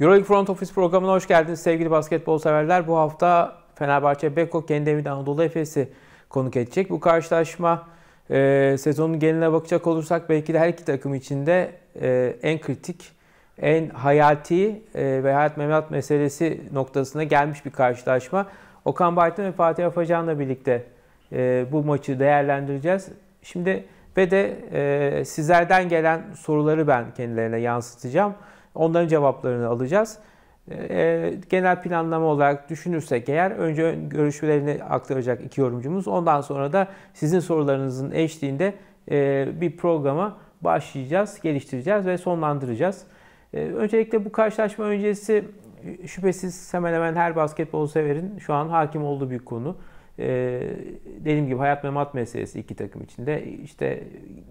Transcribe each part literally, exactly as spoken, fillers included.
Euroleague Front Office programına hoş geldiniz sevgili basketbol severler. Bu hafta Fenerbahçe Beko kendi evinde Anadolu Efes'i konuk edecek. Bu karşılaşma e, sezonun geneline bakacak olursak belki de her iki takım içinde e, en kritik, en hayati e, ve hayat memat meselesi noktasına gelmiş bir karşılaşma. Okan Baytan ve Fatih Afacan'la birlikte e, bu maçı değerlendireceğiz. Şimdi ve de e, sizlerden gelen soruları ben kendilerine yansıtacağım. Onların cevaplarını alacağız. E, genel planlama olarak düşünürsek eğer önce görüşlerini aktaracak iki yorumcumuz. Ondan sonra da sizin sorularınızın eşliğinde e, bir programa başlayacağız, geliştireceğiz ve sonlandıracağız. E, öncelikle bu karşılaşma öncesi şüphesiz hemen hemen her basketbol severin şu an hakim olduğu bir konu. Ee, dediğim gibi hayat memat meselesi iki takım içinde. İşte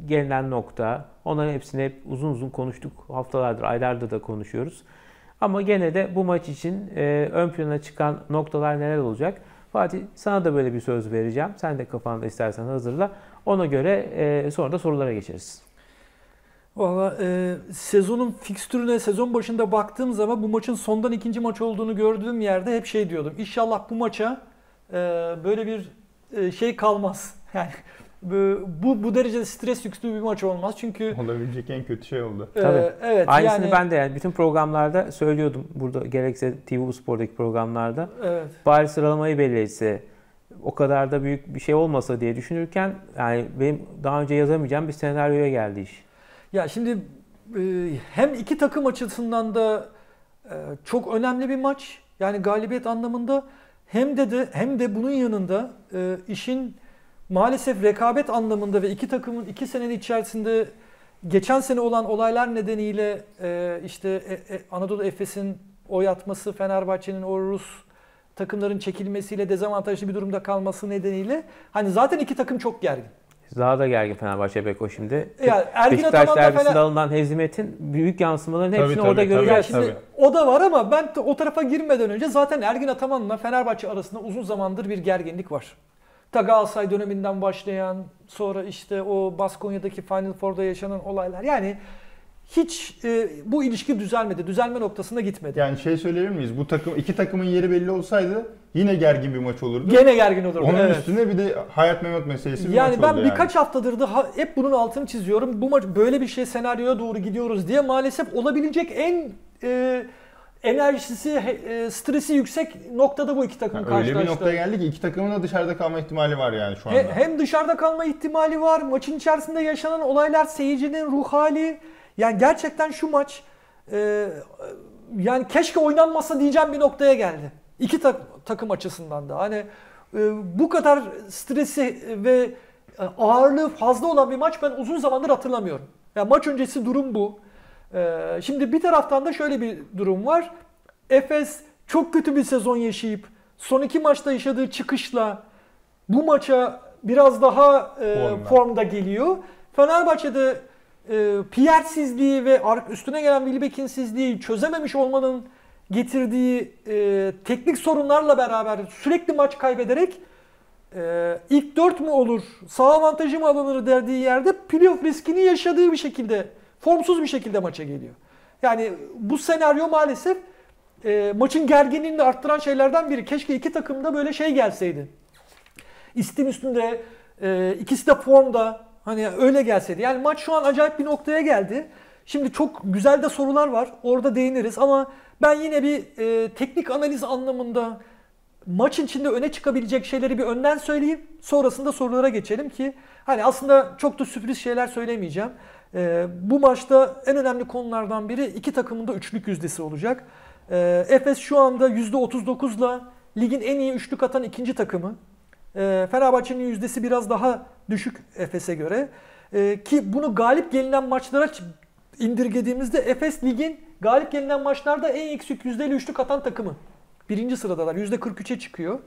gelinen nokta, onların hepsini hep uzun uzun konuştuk. Haftalardır, aylardır da konuşuyoruz. Ama gene de bu maç için e, ön plana çıkan noktalar neler olacak? Fatih, sana da böyle bir söz vereceğim. Sen de kafanda istersen hazırla. Ona göre e, sonra da sorulara geçeriz. Valla e, sezonun fikstürüne sezon başında baktığım zaman bu maçın sondan ikinci maç olduğunu gördüğüm yerde hep şey diyordum. İnşallah bu maça böyle bir şey kalmaz. Yani bu bu derecede stres yüklü bir maç olmaz çünkü olabilecek en kötü şey oldu. E, Tabii. Evet. Aynısını yani ben de yani bütün programlarda söylüyordum burada gerekse T V Spor'daki programlarda. Evet. Bari sıralamayı belli etse o kadar da büyük bir şey olmasa diye düşünürken yani benim daha önce yazamayacağım bir senaryoya geldi iş. Ya şimdi hem iki takım açısından da çok önemli bir maç. Yani galibiyet anlamında. Hem de, de hem de bunun yanında e, işin maalesef rekabet anlamında ve iki takımın iki senenin içerisinde geçen sene olan olaylar nedeniyle e, işte e, e, Anadolu Efes'in oy atması, Fenerbahçe'nin o Rus takımların çekilmesiyle dezavantajlı bir durumda kalması nedeniyle hani zaten iki takım çok gergin. Daha da gergin Fenerbahçe Beko şimdi. Yani Ergin Ataman derbisinde Fener... alınan hezimetin büyük yansımaların hepsini tabii, tabii, orada göreceğiz. Tabii, tabii. Şimdi o da var ama ben o tarafa girmeden önce zaten Ergin Ataman'la Fenerbahçe arasında uzun zamandır bir gerginlik var. Ta Galatasaray döneminden başlayan, sonra işte o Baskonya'daki Final Four'da yaşanan olaylar. Yani hiç e, bu ilişki düzelmedi. Düzelme noktasına gitmedi. Yani şey söyleyebilir miyiz? Bu takım iki takımın yeri belli olsaydı yine gergin bir maç olurdu. Gene gergin olurdu. Onun evet. üstüne bir de hayat memat meselesi bir yani maç oldu. Yani ben birkaç haftadır da hep bunun altını çiziyorum. Bu maç böyle bir şey senaryoya doğru gidiyoruz diye maalesef olabilecek en e, enerjisi, e, stresi yüksek noktada bu iki takım yani karşılaştı. Öyle bir noktaya geldi ki iki takımın da dışarıda kalma ihtimali var yani şu anda. He, hem dışarıda kalma ihtimali var. Maçın içerisinde yaşanan olaylar, seyircinin ruh hali. Yani gerçekten şu maç e, yani keşke oynanmasa diyeceğim bir noktaya geldi. İki tak, takım açısından da. Hani e, bu kadar stresi ve ağırlığı fazla olan bir maç ben uzun zamandır hatırlamıyorum. Yani maç öncesi durum bu. E, şimdi bir taraftan da şöyle bir durum var. Efes çok kötü bir sezon yaşayıp son iki maçta yaşadığı çıkışla bu maça biraz daha e, formda geliyor. Fenerbahçe'de Pierre'sizliği ve üstüne gelen Wilbekin'sizliği çözememiş olmanın getirdiği e, teknik sorunlarla beraber sürekli maç kaybederek e, ilk dört mü olur, sağ avantajı mı alınır derdiği yerde playoff riskini yaşadığı bir şekilde, formsuz bir şekilde maça geliyor. Yani bu senaryo maalesef e, maçın gerginliğini de arttıran şeylerden biri. Keşke iki takım da böyle şey gelseydi. İstim üstünde, e, ikisi de formda. Hani öyle gelseydi. Yani maç şu an acayip bir noktaya geldi. Şimdi çok güzel de sorular var. Orada değiniriz ama ben yine bir e, teknik analiz anlamında maç içinde öne çıkabilecek şeyleri bir önden söyleyeyim. Sonrasında sorulara geçelim ki hani aslında çok da sürpriz şeyler söylemeyeceğim. E, bu maçta en önemli konulardan biri iki takımın da üçlük yüzdesi olacak. E, Efes şu anda yüzde otuz dokuzla ligin en iyi üçlük atan ikinci takımı. E, Fenerbahçe'nin yüzdesi biraz daha düşük Efes'e göre. E, ki bunu galip gelinen maçlara indirgediğimizde Efes ligin galip gelinen maçlarda en yüksek yüzdeyle üçlük atan takımı. Birinci sıradalar. yüzde kırk üçe çıkıyor.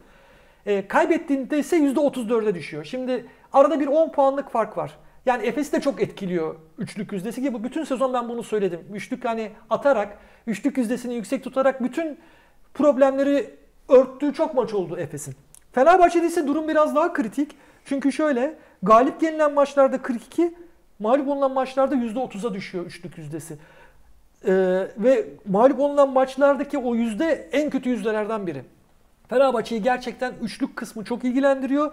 E, kaybettiğinde ise yüzde otuz dörde düşüyor. Şimdi arada bir on puanlık fark var. Yani Efes'i de çok etkiliyor üçlük yüzdesi ki bu bütün sezon ben bunu söyledim. Üçlük hani atarak, üçlük yüzdesini yüksek tutarak bütün problemleri örttüğü çok maç oldu Efes'in. Fenerbahçe'de ise durum biraz daha kritik. Çünkü şöyle, galip gelinen maçlarda kırk iki, mağlup olunan maçlarda yüzde otuza düşüyor üçlük yüzdesi. Ee, ve mağlup olunan maçlardaki o yüzde en kötü yüzdelerden biri. Fenerbahçe'yi gerçekten üçlük kısmı çok ilgilendiriyor.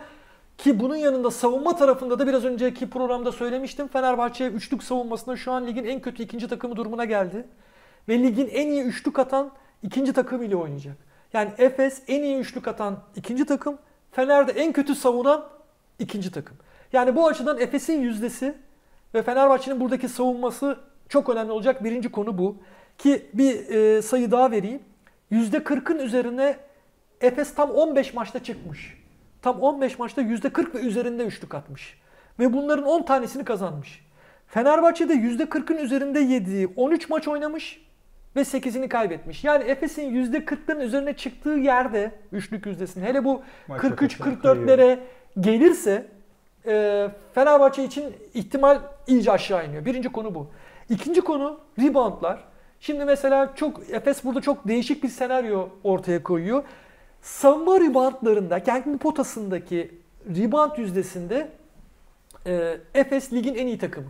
Ki bunun yanında savunma tarafında da biraz önceki programda söylemiştim. Fenerbahçe üçlük savunmasında şu an ligin en kötü ikinci takımı durumuna geldi. Ve ligin en iyi üçlük atan ikinci takım ile oynayacak. Yani Efes en iyi üçlük atan ikinci takım. Fener'de en kötü savunan ikinci takım. Yani bu açıdan Efes'in yüzdesi ve Fenerbahçe'nin buradaki savunması çok önemli olacak. Birinci konu bu. Ki bir e, sayı daha vereyim. yüzde kırkın üzerine Efes tam on beş maçta çıkmış. Tam on beş maçta yüzde kırk ve üzerinde üçlük atmış. Ve bunların on tanesini kazanmış. Fenerbahçe'de yüzde kırkın üzerinde yediği on üç maç oynamış ve sekizini kaybetmiş. Yani Efes'in yüzde kırkların üzerine çıktığı yerde üçlük yüzdesini, hele bu kırk üç kırk dörtlere gelirse e, Fenerbahçe için ihtimal iyice aşağı iniyor. Birinci konu bu. İkinci konu reboundlar. Şimdi mesela çok Efes burada çok değişik bir senaryo ortaya koyuyor. Savunma reboundlarında, kendi potasındaki rebound yüzdesinde e, Efes ligin en iyi takımı.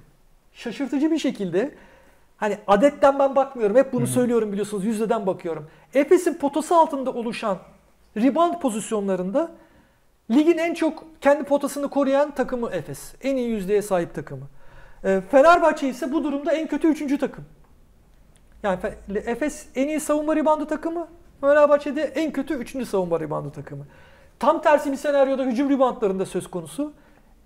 Şaşırtıcı bir şekilde, hani adetten ben bakmıyorum, hep bunu Hı-hı. söylüyorum biliyorsunuz, yüzdeden bakıyorum. Efes'in potası altında oluşan rebound pozisyonlarında ligin en çok kendi potasını koruyan takımı Efes. En iyi yüzdeye sahip takımı. E, Fenerbahçe ise bu durumda en kötü üçüncü takım. Yani Efes en iyi savunma reboundu takımı. Fenerbahçe'de en kötü üçüncü savunma ribandı takımı. Tam tersi bir senaryoda hücum ribantlarında söz konusu.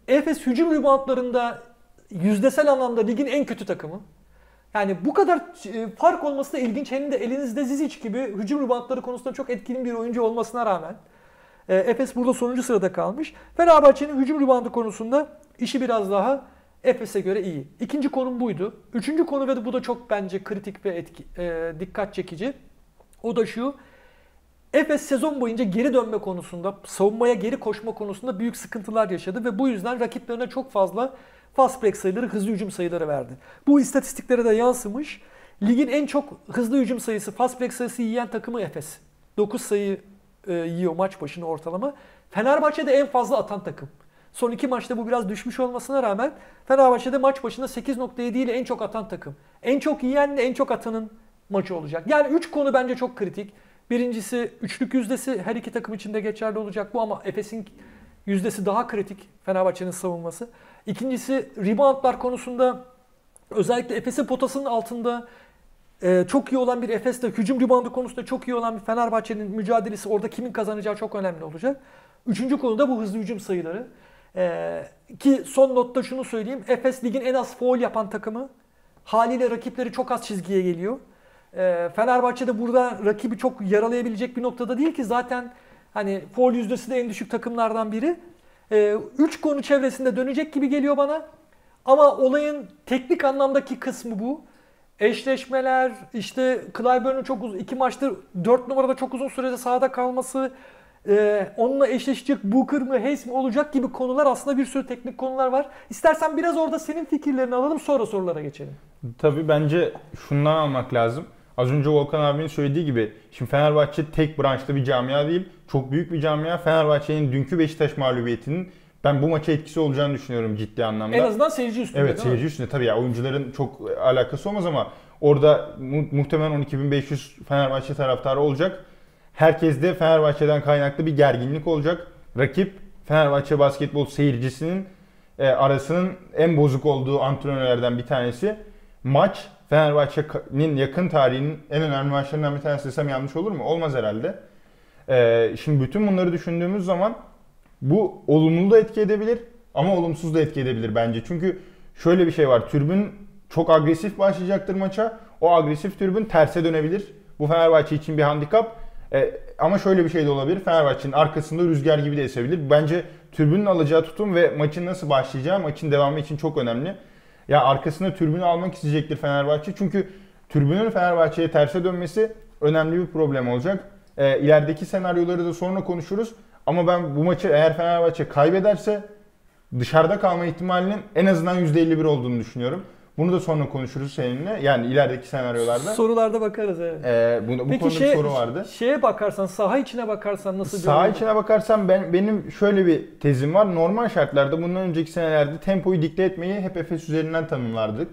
Efes hücum ribantlarında yüzdesel anlamda ligin en kötü takımı. Yani bu kadar fark olması da ilginç. Hem de elinizde Žižić gibi hücum ribantları konusunda çok etkili bir oyuncu olmasına rağmen Efes burada sonuncu sırada kalmış. Fenerbahçe'nin hücum ribandı konusunda işi biraz daha Efes'e göre iyi. İkinci konum buydu. Üçüncü konu ve bu da çok bence kritik ve etki, e, dikkat çekici. O da şu, Efes sezon boyunca geri dönme konusunda, savunmaya geri koşma konusunda büyük sıkıntılar yaşadı ve bu yüzden rakiplerine çok fazla fast break sayıları, hızlı hücum sayıları verdi. Bu istatistiklere de yansımış. Ligin en çok hızlı hücum sayısı, fast break sayısı yiyen takımı Efes. dokuz sayı e, yiyor maç başına ortalama. Fenerbahçe'de en fazla atan takım. Son iki maçta bu biraz düşmüş olmasına rağmen Fenerbahçe'de maç başına sekiz nokta yedi ile en çok atan takım. En çok yiyenle en çok atanın maçı olacak. Yani üç konu bence çok kritik. Birincisi üçlük yüzdesi, her iki takım için de geçerli olacak bu ama Efes'in yüzdesi daha kritik, Fenerbahçe'nin savunması. İkincisi reboundlar konusunda özellikle Efes'in potasının altında e, çok iyi olan bir Efes'le hücum reboundu konusunda çok iyi olan bir Fenerbahçe'nin mücadelesi, orada kimin kazanacağı çok önemli olacak. Üçüncü konu da bu hızlı hücum sayıları. E, ki son notta şunu söyleyeyim, Efes ligin en az faul yapan takımı, haliyle rakipleri çok az çizgiye geliyor. Fenerbahçe de burada rakibi çok yaralayabilecek bir noktada değil ki zaten hani faul yüzdesi de en düşük takımlardan biri. Üç konu çevresinde dönecek gibi geliyor bana. Ama olayın teknik anlamdaki kısmı bu. Eşleşmeler, işte Clyburn'un çok uzun, iki maçtır dört numarada çok uzun sürede sahada kalması, onunla eşleşecek Booker mı, Hayes mi olacak gibi konular, aslında bir sürü teknik konular var. İstersen biraz orada senin fikirlerini alalım, sonra sorulara geçelim. Tabii bence şundan almak lazım. Az önce Volkan abinin söylediği gibi, şimdi Fenerbahçe tek branşta bir camia değil, çok büyük bir camia. Fenerbahçe'nin dünkü Beşiktaş mağlubiyetinin ben bu maça etkisi olacağını düşünüyorum ciddi anlamda. En azından seyirci üstünde. Evet, seyirci üstünde tabii ya, oyuncuların çok alakası olmaz ama orada mu muhtemelen on iki bin beş yüz Fenerbahçe taraftarı olacak. Herkes de Fenerbahçe'den kaynaklı bir gerginlik olacak. Rakip Fenerbahçe basketbol seyircisinin e, arasının en bozuk olduğu antrenörlerden bir tanesi. Maç Fenerbahçe'nin yakın tarihinin en önemli maçlarından bir tanesi desem yanlış olur mu? Olmaz herhalde. Ee, şimdi bütün bunları düşündüğümüz zaman bu olumlu da etki edebilir ama olumsuz da etki edebilir bence. Çünkü şöyle bir şey var. Tribün çok agresif başlayacaktır maça. O agresif tribün terse dönebilir. Bu Fenerbahçe için bir handikap. Ee, ama şöyle bir şey de olabilir. Fenerbahçe'nin arkasında rüzgar gibi de esebilir. Bence tribünün alacağı tutum ve maçın nasıl başlayacağı maçın devamı için çok önemli. Ya arkasına tribünü almak isteyecektir Fenerbahçe. Çünkü tribünün Fenerbahçe'ye terse dönmesi önemli bir problem olacak. E, ilerideki senaryoları da sonra konuşuruz. Ama ben bu maçı eğer Fenerbahçe kaybederse dışarıda kalma ihtimalinin en azından yüzde elli bir olduğunu düşünüyorum. Bunu da sonra konuşuruz seninle. Yani ilerideki senaryolarda. Sorularda bakarız evet. E, bu bu konuda şey, bir soru vardı. Şeye bakarsan, saha içine bakarsan nasıl bir Saha içine bakarsan ben, benim şöyle bir tezim var. Normal şartlarda bundan önceki senelerde tempoyu dikte etmeyi hep Efes üzerinden tanımlardık.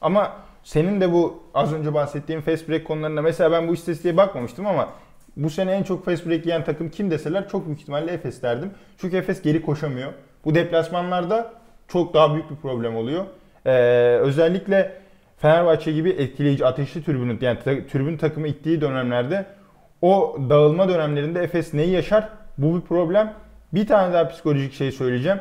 Ama Senin de bu az önce bahsettiğim fast break konularında mesela ben bu istatistiğe bakmamıştım ama bu sene en çok fast break yiyen takım kim deseler çok büyük ihtimalle Efes derdim. Çünkü Efes geri koşamıyor. Bu deplasmanlarda çok daha büyük bir problem oluyor. Ee, özellikle Fenerbahçe gibi etkileyici, ateşli tribünün, yani tribün takımı ittiği dönemlerde, o dağılma dönemlerinde Efes neyi yaşar? Bu bir problem. Bir tane daha psikolojik şey söyleyeceğim.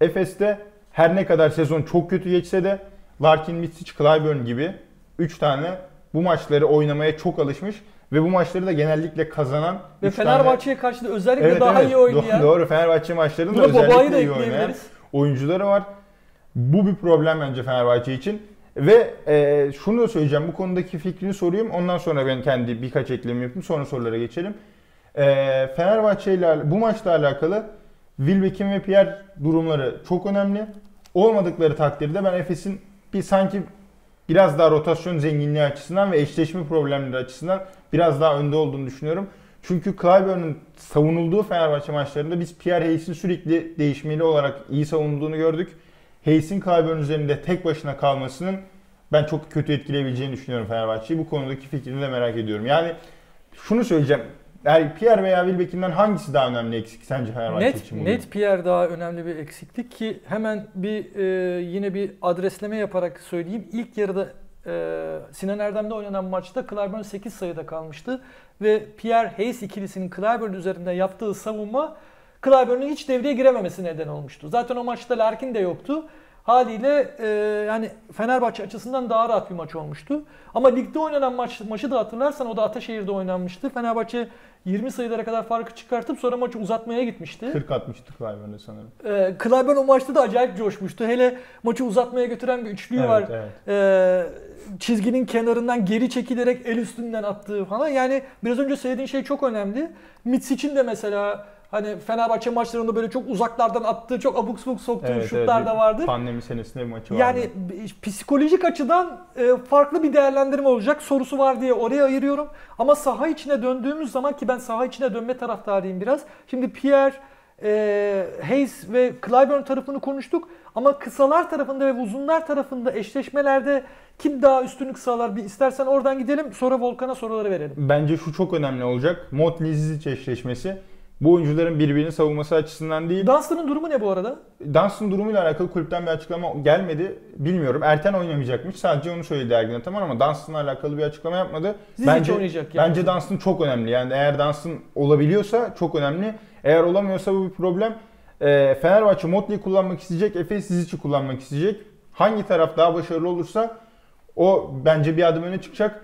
Efes'te her ne kadar sezon çok kötü geçse de Larkin, Micić, Clyburn gibi üç tane bu maçları oynamaya çok alışmış ve bu maçları da genellikle kazanan ve Fenerbahçe'ye tane... karşı da özellikle evet, daha evet. iyi oynayan. Doğru, doğru. Fenerbahçe maçlarında özellikle da iyi oynayan oyuncuları var. Bu bir problem bence Fenerbahçe için. Ve e, şunu da söyleyeceğim, bu konudaki fikrini sorayım. Ondan sonra ben kendi birkaç eklemi yapayım. Sonra sorulara geçelim. E, Fenerbahçe ile bu maçla alakalı Wilbekin ve Pierre durumları çok önemli. Olmadıkları takdirde ben Efes'in bir sanki biraz daha rotasyon zenginliği açısından ve eşleşme problemleri açısından biraz daha önde olduğunu düşünüyorum. Çünkü Clyburn'un savunulduğu Fenerbahçe maçlarında biz Pierre Hayes'in sürekli değişmeli olarak iyi savunulduğunu gördük. Hayes'in Clyburn üzerinde tek başına kalmasının ben çok kötü etkileyebileceğini düşünüyorum Fenerbahçe'yi. Bu konudaki fikrini de merak ediyorum. Yani şunu söyleyeceğim. Yani Pierre veya Wilbekin'den hangisi daha önemli eksik sence Fenerbahçe net, için? Bugün? Net Pierre daha önemli bir eksiklik ki hemen bir e, yine bir adresleme yaparak söyleyeyim. İlk yarıda e, Sinan Erdem'de oynanan maçta Clyburn sekiz sayıda kalmıştı. Ve Pierre Hayes ikilisinin Clyburn üzerinde yaptığı savunma Clyburn'un hiç devreye girememesi neden olmuştu. Zaten o maçta Larkin de yoktu. Haliyle e, yani Fenerbahçe açısından daha rahat bir maç olmuştu. Ama ligde oynanan maç, maçı da hatırlarsan o da Ataşehir'de oynanmıştı. Fenerbahçe yirmi sayılara kadar farkı çıkartıp sonra maçı uzatmaya gitmişti. kırk atmıştı Clyburn'e sanırım. E, Clyburn o maçta da acayip coşmuştu. Hele maçı uzatmaya götüren bir üçlüğü evet, var. Evet. E, çizginin kenarından geri çekilerek el üstünden attığı falan. Yani biraz önce söylediğin şey çok önemli. Mitsic'in de mesela... Hani Fenerbahçe maçlarında böyle çok uzaklardan attığı, çok abuk sabuk soktuğu evet, şutlar evet, da vardır. Pandemi senesinde bir maçı yani vardı. Yani psikolojik açıdan farklı bir değerlendirme olacak sorusu var diye oraya ayırıyorum. Ama saha içine döndüğümüz zaman ki ben saha içine dönme taraftarıyım biraz. Şimdi Pierre, Hayes ve Clyburn tarafını konuştuk. Ama kısalar tarafında ve uzunlar tarafında eşleşmelerde kim daha üstünlük sağlar? Bir istersen oradan gidelim, sonra Volkan'a soruları verelim. Bence şu çok önemli olacak. Motley Žižić eşleşmesi. Bu oyuncuların birbirini savunması açısından değil. Dansın'ın durumu ne bu arada? Dansın durumuyla alakalı kulüpten bir açıklama gelmedi. Bilmiyorum. Erten oynamayacakmış. Sadece onu söyledi Ergin Ataman ama Dansın'la alakalı bir açıklama yapmadı. Ziz bence oynayacak yani. Bence Dansın çok önemli. Yani eğer Dansın olabiliyorsa çok önemli. Eğer olamıyorsa bu bir problem. E, Fenerbahçe Motley'i kullanmak isteyecek. Efes Žižić'i kullanmak isteyecek. Hangi taraf daha başarılı olursa o bence bir adım öne çıkacak.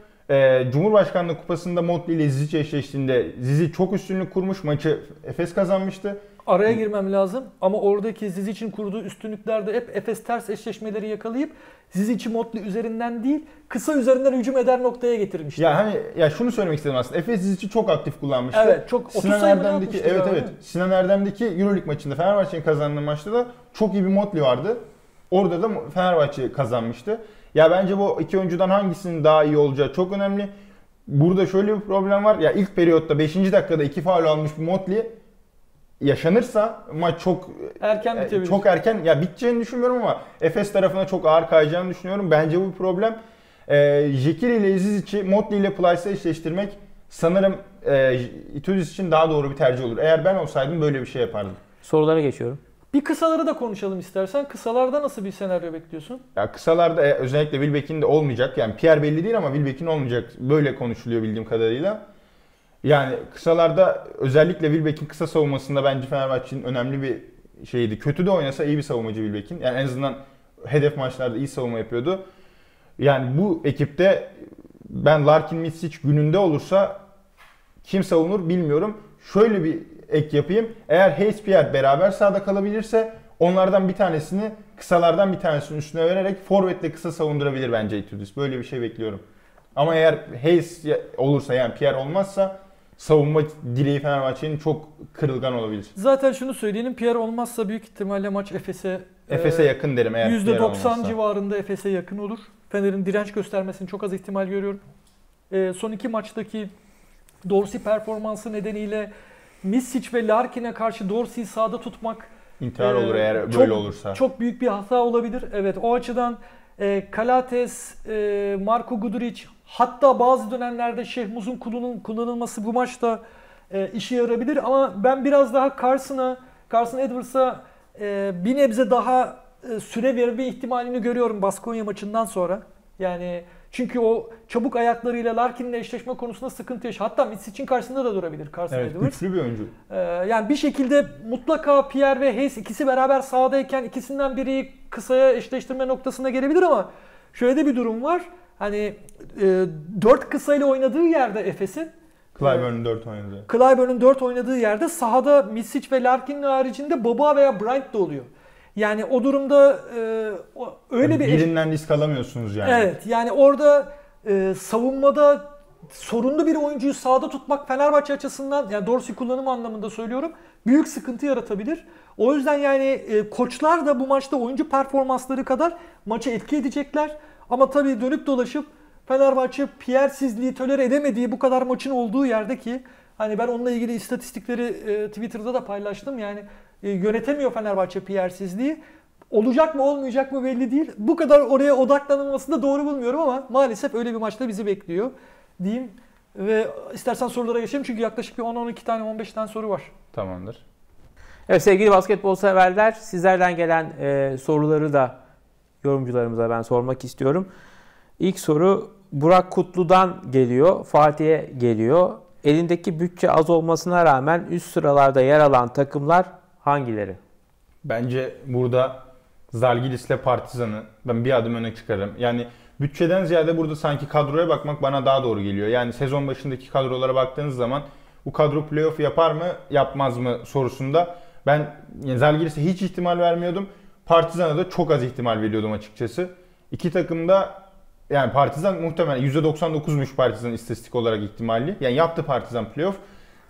Cumhurbaşkanlığı Kupası'nda Motley ile Žižić eşleştiğinde Žižić çok üstünlük kurmuş. Maçı Efes kazanmıştı. Araya girmem lazım ama oradaki Zizic'in kurduğu üstünlüklerde hep Efes ters eşleşmeleri yakalayıp Zizic'i Motley üzerinden değil kısa üzerinden hücum eder noktaya getirmişti. Ya hani ya şunu söylemek istedim aslında. Efes Zizic'i çok aktif kullanmıştı. Evet, çok otuz Sinan Erdem'deki evet ya, evet. Sinan Erdem'deki Euroleague maçında Fenerbahçe'nin kazandığı maçta da çok iyi bir Motley vardı. Orada da Fenerbahçe kazanmıştı. Ya bence bu iki oyuncudan hangisinin daha iyi olacağı çok önemli. Burada şöyle bir problem var. Ya ilk periyotta beşinci dakikada iki faul almış bir Motley yaşanırsa maç çok erken bitebilir. Çok erken ya biteceğini düşünmüyorum ama Efes tarafına çok ağır kayacağını düşünüyorum. Bence bu bir problem. Eee Jekir ile Zizic'i Motley ile Plyce'e eşleştirmek sanırım e, Itoudis için daha doğru bir tercih olur. Eğer ben olsaydım böyle bir şey yapardım. Sorulara geçiyorum. Bir kısaları da konuşalım istersen. Kısalarda nasıl bir senaryo bekliyorsun? Ya kısalarda e, özellikle Wilbekin de olmayacak. Yani Pierre belli değil ama Wilbekin olmayacak. Böyle konuşuluyor bildiğim kadarıyla. Yani kısalarda özellikle Wilbekin kısa savunmasında bence Fenerbahçe'nin önemli bir şeydi. Kötü de oynasa iyi bir savunmacı Wilbekin. Yani en azından hedef maçlarda iyi savunma yapıyordu. Yani bu ekipte ben Larkin Micić gününde olursa kim savunur bilmiyorum. Şöyle bir ek yapayım. Eğer Hayes Pierre beraber sahada kalabilirse onlardan bir tanesini kısalardan bir tanesinin üstüne vererek forvetle kısa savundurabilir bence Itoudis. Böyle bir şey bekliyorum. Ama eğer Hayes olursa yani Pierre olmazsa savunma direği Fenerbahçe'nin çok kırılgan olabilir. Zaten şunu söyleyelim. Pierre olmazsa büyük ihtimalle maç Efes'e Efes'e yakın derim eğer Pierre olmazsa. yüzde doksan civarında Efes'e yakın olur. Fener'in direnç göstermesini çok az ihtimal görüyorum. Son iki maçtaki Dorsey performansı nedeniyle Micić ve Larkin'e karşı Dorsey'i sahada tutmak intihar e, olur eğer böyle çok, olursa. Çok büyük bir hata olabilir. Evet, o açıdan e, Kalates, e, Marko Gudurić, hatta bazı dönemlerde Şehmuz'un kullanılması bu maçta e, işe yarabilir. Ama ben biraz daha Carson'a, Carson Edwards'a e, bir nebze daha e, süre verme ihtimalini görüyorum Baskonya maçından sonra. Yani çünkü o çabuk ayaklarıyla Larkin'le eşleşme konusunda sıkıntı yaşıyor. Hatta Micić'in karşısında da durabilir Carson Edwards. Evet, güçlü bir oyuncu. Ee, yani bir şekilde mutlaka Pierre ve Hayes ikisi beraber sahadayken ikisinden biri kısaya eşleştirme noktasına gelebilir ama şöyle de bir durum var. Hani e, dört kısayla oynadığı yerde Efes'in, Clyburn'un dört oynadığı. Clyburn'un dört oynadığı yerde sahada Micić ve Larkin'in haricinde Boba veya Bryant da oluyor. Yani o durumda e, öyle yani bir... Birinden risk alamıyorsunuz yani. Evet, yani orada e, savunmada sorunlu bir oyuncuyu sahada tutmak Fenerbahçe açısından, yani Dorsey kullanımı anlamında söylüyorum, büyük sıkıntı yaratabilir. O yüzden yani e, koçlar da bu maçta oyuncu performansları kadar maça etki edecekler. Ama tabii dönüp dolaşıp Fenerbahçe Pierre'sizliği tolere edemediği bu kadar maçın olduğu yerde ki, hani ben onunla ilgili istatistikleri e, Twitter'da da paylaştım yani. Yönetemiyor Fenerbahçe Pierre'sizliği. Olacak mı olmayacak mı belli değil. Bu kadar oraya odaklanılmasını da doğru bulmuyorum ama maalesef öyle bir maçta bizi bekliyor diyeyim. Ve istersen sorulara geçelim çünkü yaklaşık bir on on iki tane on beş tane soru var. Tamamdır. Evet sevgili basketbol severler, sizlerden gelen e, soruları da yorumcularımıza ben sormak istiyorum. İlk soru Burak Kutlu'dan geliyor, Fatih'e geliyor. Elindeki bütçe az olmasına rağmen üst sıralarda yer alan takımlar hangileri? Bence burada Žalgiris ile Partizan'ı ben bir adım öne çıkarım. Yani bütçeden ziyade burada sanki kadroya bakmak bana daha doğru geliyor. Yani sezon başındaki kadrolara baktığınız zaman bu kadro playoff yapar mı yapmaz mı sorusunda ben yani Žalgiris'e hiç ihtimal vermiyordum. Partizan'a da çok az ihtimal veriyordum açıkçası. İki takım da yani Partizan muhtemelen yüzde doksan dokuzmuş Partizan istatistik olarak ihtimalli. Yani yaptı Partizan playoff.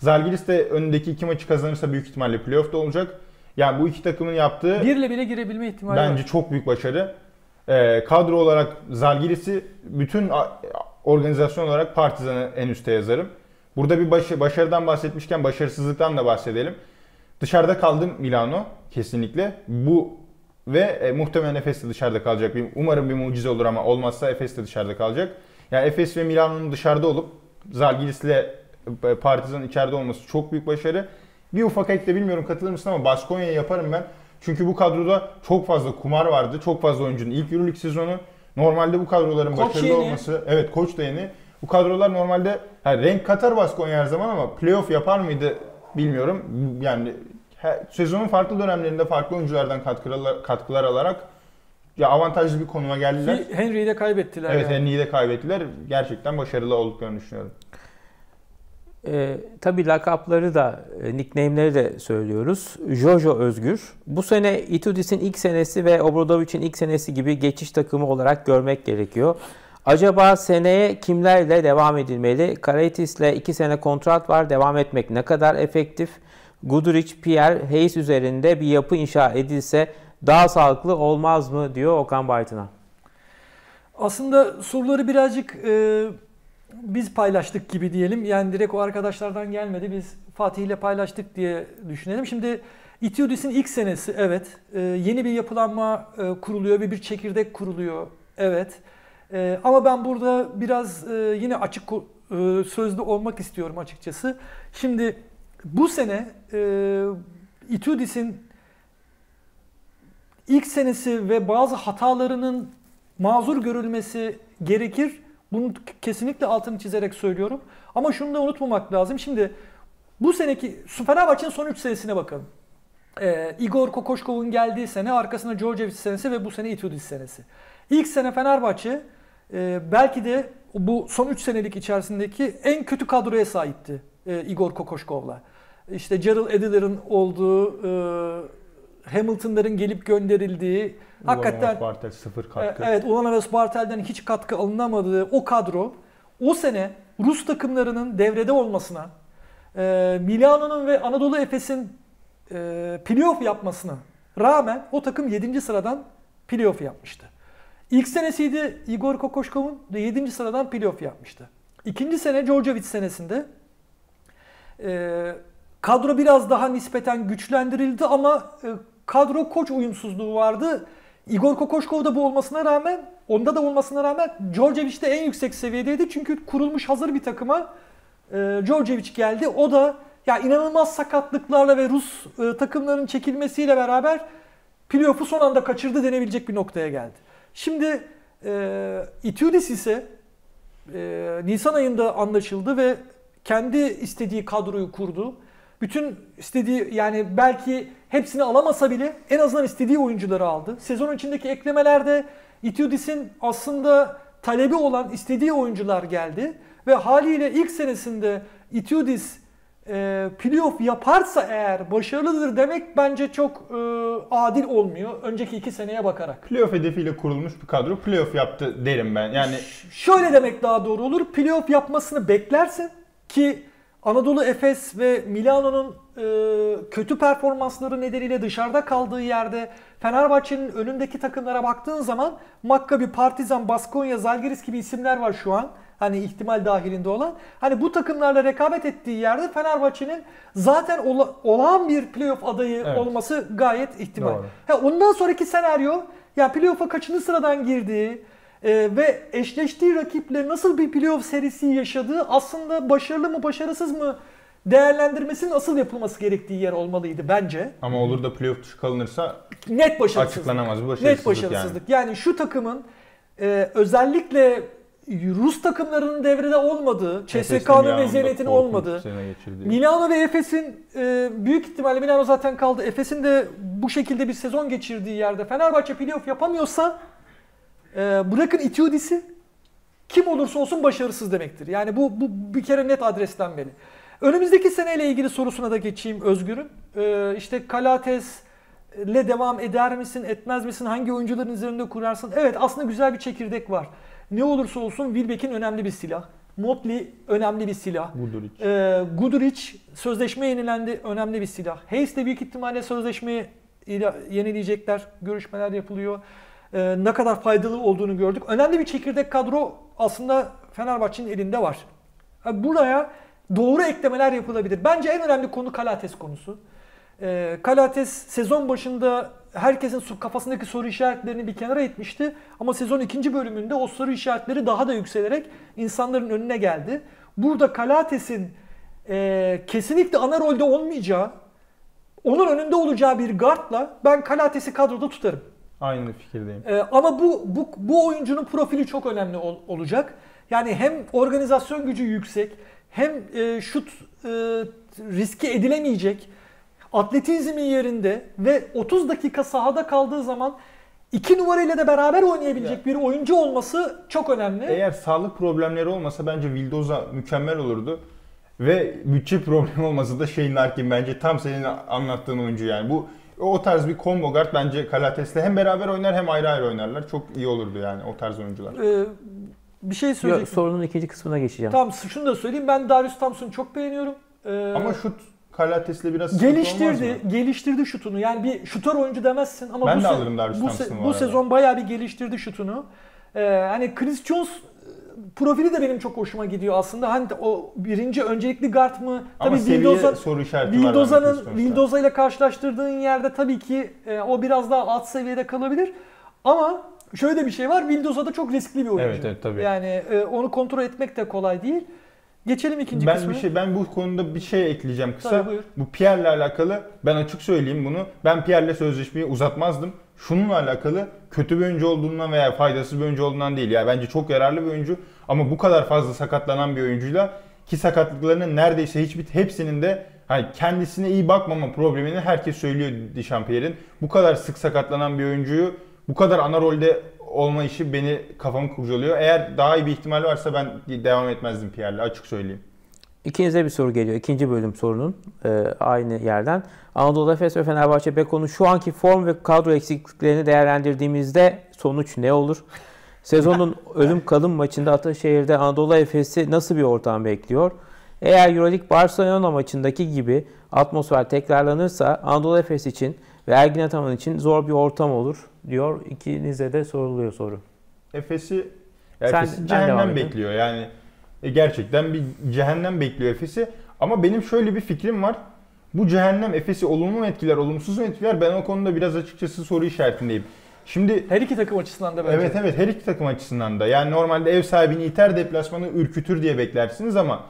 Žalgiris de önündeki iki maçı kazanırsa büyük ihtimalle playoff'ta olacak. Yani bu iki takımın yaptığı... Birle bile girebilme ihtimali bence var. Çok büyük başarı. Ee, kadro olarak Žalgiris'i, bütün organizasyon olarak Partizan'ı en üste yazarım. Burada bir baş başarıdan bahsetmişken başarısızlıktan da bahsedelim. Dışarıda kaldım Milano kesinlikle. Bu ve e, muhtemelen Efes de dışarıda kalacak. Bir, umarım bir mucize olur ama olmazsa Efes de dışarıda kalacak. Yani Efes ve Milano'nun dışarıda olup Žalgiris'le Partizan'ın içeride olması çok büyük başarı. Bir ufak ekle, bilmiyorum katılır mısın ama Baskonya'yı yaparım ben. Çünkü bu kadroda çok fazla kumar vardı. Çok fazla oyuncunun ilk Euroleague sezonu. Normalde bu kadroların koç başarılı yeni olması... Evet, koç da yeni. Bu kadrolar normalde yani renk katar Baskonya her zaman ama playoff yapar mıydı bilmiyorum. Yani her, sezonun farklı dönemlerinde farklı oyunculardan katkılar, katkılar alarak ya avantajlı bir konuma geldiler. Henry'i de kaybettiler. Evet yani. Henry'i de kaybettiler. Gerçekten başarılı olduklarını düşünüyorum. E, tabii lakapları da, nickname'leri de söylüyoruz. Jojo Özgür. Bu sene Itoudis'in ilk senesi ve Obradovic'in ilk senesi gibi geçiş takımı olarak görmek gerekiyor. Acaba seneye kimlerle devam edilmeli? Karatis'le iki sene kontrat var. Devam etmek ne kadar efektif? Gudurić, Pierre, Hayes üzerinde bir yapı inşa edilse daha sağlıklı olmaz mı diyor Okan Baytın'a. Aslında soruları birazcık... E... Biz paylaştık gibi diyelim. Yani direkt o arkadaşlardan gelmedi. Biz Fatih ile paylaştık diye düşünelim. Şimdi Itoudis'in ilk senesi, evet. Ee, yeni bir yapılanma e, kuruluyor ve bir çekirdek kuruluyor. Evet. E, ama ben burada biraz e, yine açık e, sözlü olmak istiyorum açıkçası. Şimdi bu sene e, Itoudis'in ilk senesi ve bazı hatalarının mazur görülmesi gerekir. Bunu kesinlikle altını çizerek söylüyorum. Ama şunu da unutmamak lazım. Şimdi bu seneki Fenerbahçe'nin son üç senesine bakalım. Ee, Igor Kokoşkov'un geldiği sene, arkasında Đorđević senesi ve bu sene Itoudis senesi. İlk sene Fenerbahçe e, belki de bu son üç senelik içerisindeki en kötü kadroya sahipti e, Igor Kokoşkov'la. İşte Gerald Edler'ın olduğu, e, Hamilton'ların gelip gönderildiği, Ulan hakikaten Bartel sıfır katkı. Evet, Ulanovas Bartel'den hiç katkı alınamadığı o kadro o sene Rus takımlarının devrede olmasına, Milano'nun ve Anadolu Efes'in playoff yapmasına rağmen o takım yedinci sıradan playoff yapmıştı. İlk senesiydi Igor Kokoşkov'un ve yedinci sıradan playoff yapmıştı. İkinci sene Đorđević senesinde kadro biraz daha nispeten güçlendirildi ama kadro koç uyumsuzluğu vardı. Igor Kokoškov'da bu olmasına rağmen, onda da olmasına rağmen Đorđević de en yüksek seviyedeydi. Çünkü kurulmuş hazır bir takıma e, Đorđević geldi. O da ya inanılmaz sakatlıklarla ve Rus e, takımların çekilmesiyle beraber playoff'u son anda kaçırdı denebilecek bir noktaya geldi. Şimdi e, Itoudis ise e, Nisan ayında anlaşıldı ve kendi istediği kadroyu kurdu. Bütün istediği, yani belki hepsini alamasa bile en azından istediği oyuncuları aldı. Sezon içindeki eklemelerde Itoudis'in aslında talebi olan istediği oyuncular geldi. Ve haliyle ilk senesinde Itoudis e, playoff yaparsa eğer başarılıdır demek bence çok e, adil olmuyor. Önceki iki seneye bakarak. Playoff hedefiyle kurulmuş bir kadro playoff yaptı derim ben. Yani Ş- şöyle demek daha doğru olur. Playoff yapmasını beklersin ki... Anadolu Efes ve Milano'nun e, kötü performansları nedeniyle dışarıda kaldığı yerde Fenerbahçe'nin önündeki takımlara baktığın zaman Maccabi, Partizan, Baskonya, Žalgiris gibi isimler var şu an. Hani ihtimal dahilinde olan. Hani bu takımlarla rekabet ettiği yerde Fenerbahçe'nin zaten ola, olağan bir playoff adayı evet. olması gayet ihtimal. He, ondan sonraki senaryo ya playoff'a kaçıncı sıradan girdiği, Ee, ve eşleştiği rakiple nasıl bir playoff serisi yaşadığı aslında başarılı mı başarısız mı değerlendirmesinin asıl yapılması gerektiği yer olmalıydı bence. Ama olur da playoff dışı kalınırsa net başarısızlık. Açıklanamaz bir başarısızlık, net başarısızlık. Yani. yani şu takımın e, özellikle Rus takımlarının devrede olmadığı, C S K A'nın meziyetinin olmadığı, Milano ve Efes'in e, büyük ihtimalle Milano zaten kaldı. Efes'in de bu şekilde bir sezon geçirdiği yerde Fenerbahçe playoff yapamıyorsa bırakın Itoudis'i, kim olursa olsun başarısız demektir. Yani bu, bu bir kere net adreslenmeli. Önümüzdeki seneyle ilgili sorusuna da geçeyim Özgür'ün. Ee, işte Kalates'le devam eder misin, etmez misin, hangi oyuncuların üzerinde kurarsın? Evet, aslında güzel bir çekirdek var. Ne olursa olsun Wilbekin önemli bir silah. Motley önemli bir silah. Gudurić. Ee, Gudurić sözleşme yenilendi, önemli bir silah. Hayes'le büyük ihtimalle sözleşmeyi yenileyecekler, görüşmeler yapılıyor. Ee, ne kadar faydalı olduğunu gördük. Önemli bir çekirdek kadro aslında Fenerbahçe'nin elinde var. Yani buraya doğru eklemeler yapılabilir. Bence en önemli konu Kalates konusu. Ee, Kalates sezon başında herkesin kafasındaki soru işaretlerini bir kenara etmişti. Ama sezon ikinci bölümünde o soru işaretleri daha da yükselerek insanların önüne geldi. Burada Kalates'in e, kesinlikle ana rolde olmayacağı, onun önünde olacağı bir guardla ben Kalates'i kadroda tutarım. Aynı fikirdeyim. Ee, ama bu, bu bu oyuncunun profili çok önemli ol, olacak. Yani hem organizasyon gücü yüksek, hem e, şut e, riski edilemeyecek, atletizmi yerinde ve otuz dakika sahada kaldığı zaman iki numarayla da beraber oynayabilecek ya. Bir oyuncu olması çok önemli. Eğer sağlık problemleri olmasa bence Vildoza mükemmel olurdu. Ve bütçe problemi olmasa da şey Larkin bence tam senin anlattığın oyuncu yani. Bu o tarz bir combo guard bence Kalates'le hem beraber oynar hem ayrı ayrı oynarlar. Çok iyi olurdu yani o tarz oyuncular. Ee, bir şey söyleyeceğim. Yo, sorunun ikinci kısmına geçeceğim. Tamam, şunu da söyleyeyim. Ben Darius Thompson'u çok beğeniyorum. Ee, ama şut Kalates'le biraz geliştirdi, geliştirdi şutunu. Yani bir şutör oyuncu demezsin ama ben bu, de alırım Darius bu, se- bu sezon bayağı bir geliştirdi şutunu. Ee, hani Chris Jones profili de benim çok hoşuma gidiyor aslında. Hani o birinci öncelikli guard mı? Ama tabii Vildoza, soru işareti Vildoza'nın, var. Vildoza ile karşılaştırdığın yerde tabii ki e, o biraz daha alt seviyede kalabilir. Ama şöyle de bir şey var. Vildoza da çok riskli bir oyuncu. Evet, evet tabii. Yani e, onu kontrol etmek de kolay değil. Geçelim ikinci ben kısmına. Bir şey, ben bu konuda bir şey ekleyeceğim kısa. Tabii, buyur. Bu Pierre'le alakalı ben açık söyleyeyim bunu. Ben Pierre'le sözleşmeyi uzatmazdım. Şununla alakalı kötü bir oyuncu olduğundan veya faydasız bir oyuncu olduğundan değil. Yani bence çok yararlı bir oyuncu ama bu kadar fazla sakatlanan bir oyuncuyla ki sakatlıklarının neredeyse hiçbir hepsinin de hani kendisine iyi bakmama problemini herkes söylüyor DeShawn Pierre'in. Bu kadar sık sakatlanan bir oyuncuyu bu kadar ana rolde olma işi beni kafamı kurcalıyor. Eğer daha iyi bir ihtimal varsa ben devam etmezdim Pierre'le, açık söyleyeyim. İkinize bir soru geliyor. İkinci bölüm sorunun e, aynı yerden. Anadolu Efes ve Fenerbahçe Beko'nun şu anki form ve kadro eksikliklerini değerlendirdiğimizde sonuç ne olur? Sezonun ölüm kalım maçında Ataşehir'de Anadolu Efes'i nasıl bir ortam bekliyor? Eğer Euroleague Barcelona maçındaki gibi atmosfer tekrarlanırsa Anadolu Efes için ve Ergin Ataman için zor bir ortam olur diyor. İkinize de soruluyor soru. Efes'i Efes'i cehennem bekliyor yani. E gerçekten bir cehennem bekliyor Efes'i. Ama benim şöyle bir fikrim var. Bu cehennem Efes'i olumlu mu etkiler, olumsuz mu etkiler? Ben o konuda biraz açıkçası soru işaretindeyim. Şimdi her iki takım açısından da bence. Evet evet, her iki takım açısından da. Yani normalde ev sahibini iter, deplasmanı ürkütür diye beklersiniz ama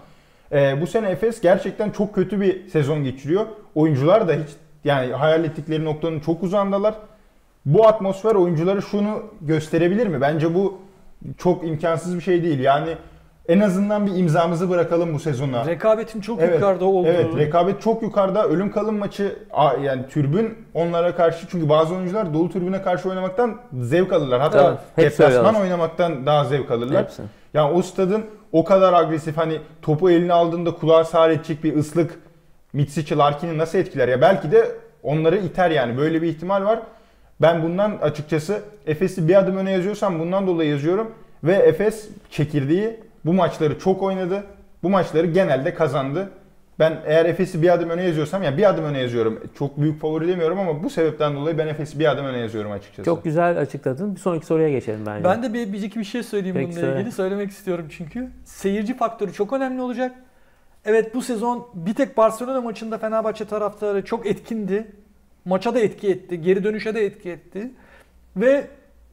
e, bu sene Efes gerçekten çok kötü bir sezon geçiriyor. Oyuncular da hiç, yani hayal ettikleri noktanın çok uzağındalar. Bu atmosfer oyunculara şunu gösterebilir mi? Bence bu çok imkansız bir şey değil. Yani en azından bir imzamızı bırakalım bu sezona. Rekabetin çok evet, yukarıda oldu. Evet, rekabet çok yukarıda. Ölüm kalım maçı, yani tribün onlara karşı, çünkü bazı oyuncular dolu tribüne karşı oynamaktan zevk alırlar. Hatta deplasman evet, oynamaktan daha zevk alırlar. Hepsi. Yani o stadın o kadar agresif, hani topu eline aldığında kulağa sağır edecek bir ıslık Micić'i, Larkin'i nasıl etkiler? Ya belki de onları iter yani. Böyle bir ihtimal var. Ben bundan açıkçası Efes'i bir adım öne yazıyorsam bundan dolayı yazıyorum. Ve Efes çekirdeği bu maçları çok oynadı. Bu maçları genelde kazandı. Ben eğer Efes'i bir adım öne yazıyorsam, yani bir adım öne yazıyorum. Çok büyük favori demiyorum ama bu sebepten dolayı ben Efes'i bir adım öne yazıyorum açıkçası. Çok güzel açıkladın. Bir sonraki soruya geçelim bence. Ben de bir, bir iki bir şey söyleyeyim Peki bununla söyle. ilgili. Söylemek istiyorum çünkü. Seyirci faktörü çok önemli olacak. Evet, bu sezon bir tek Barcelona maçında Fenerbahçe taraftarı çok etkindi. Maça da etki etti. Geri dönüşe de etki etti. Ve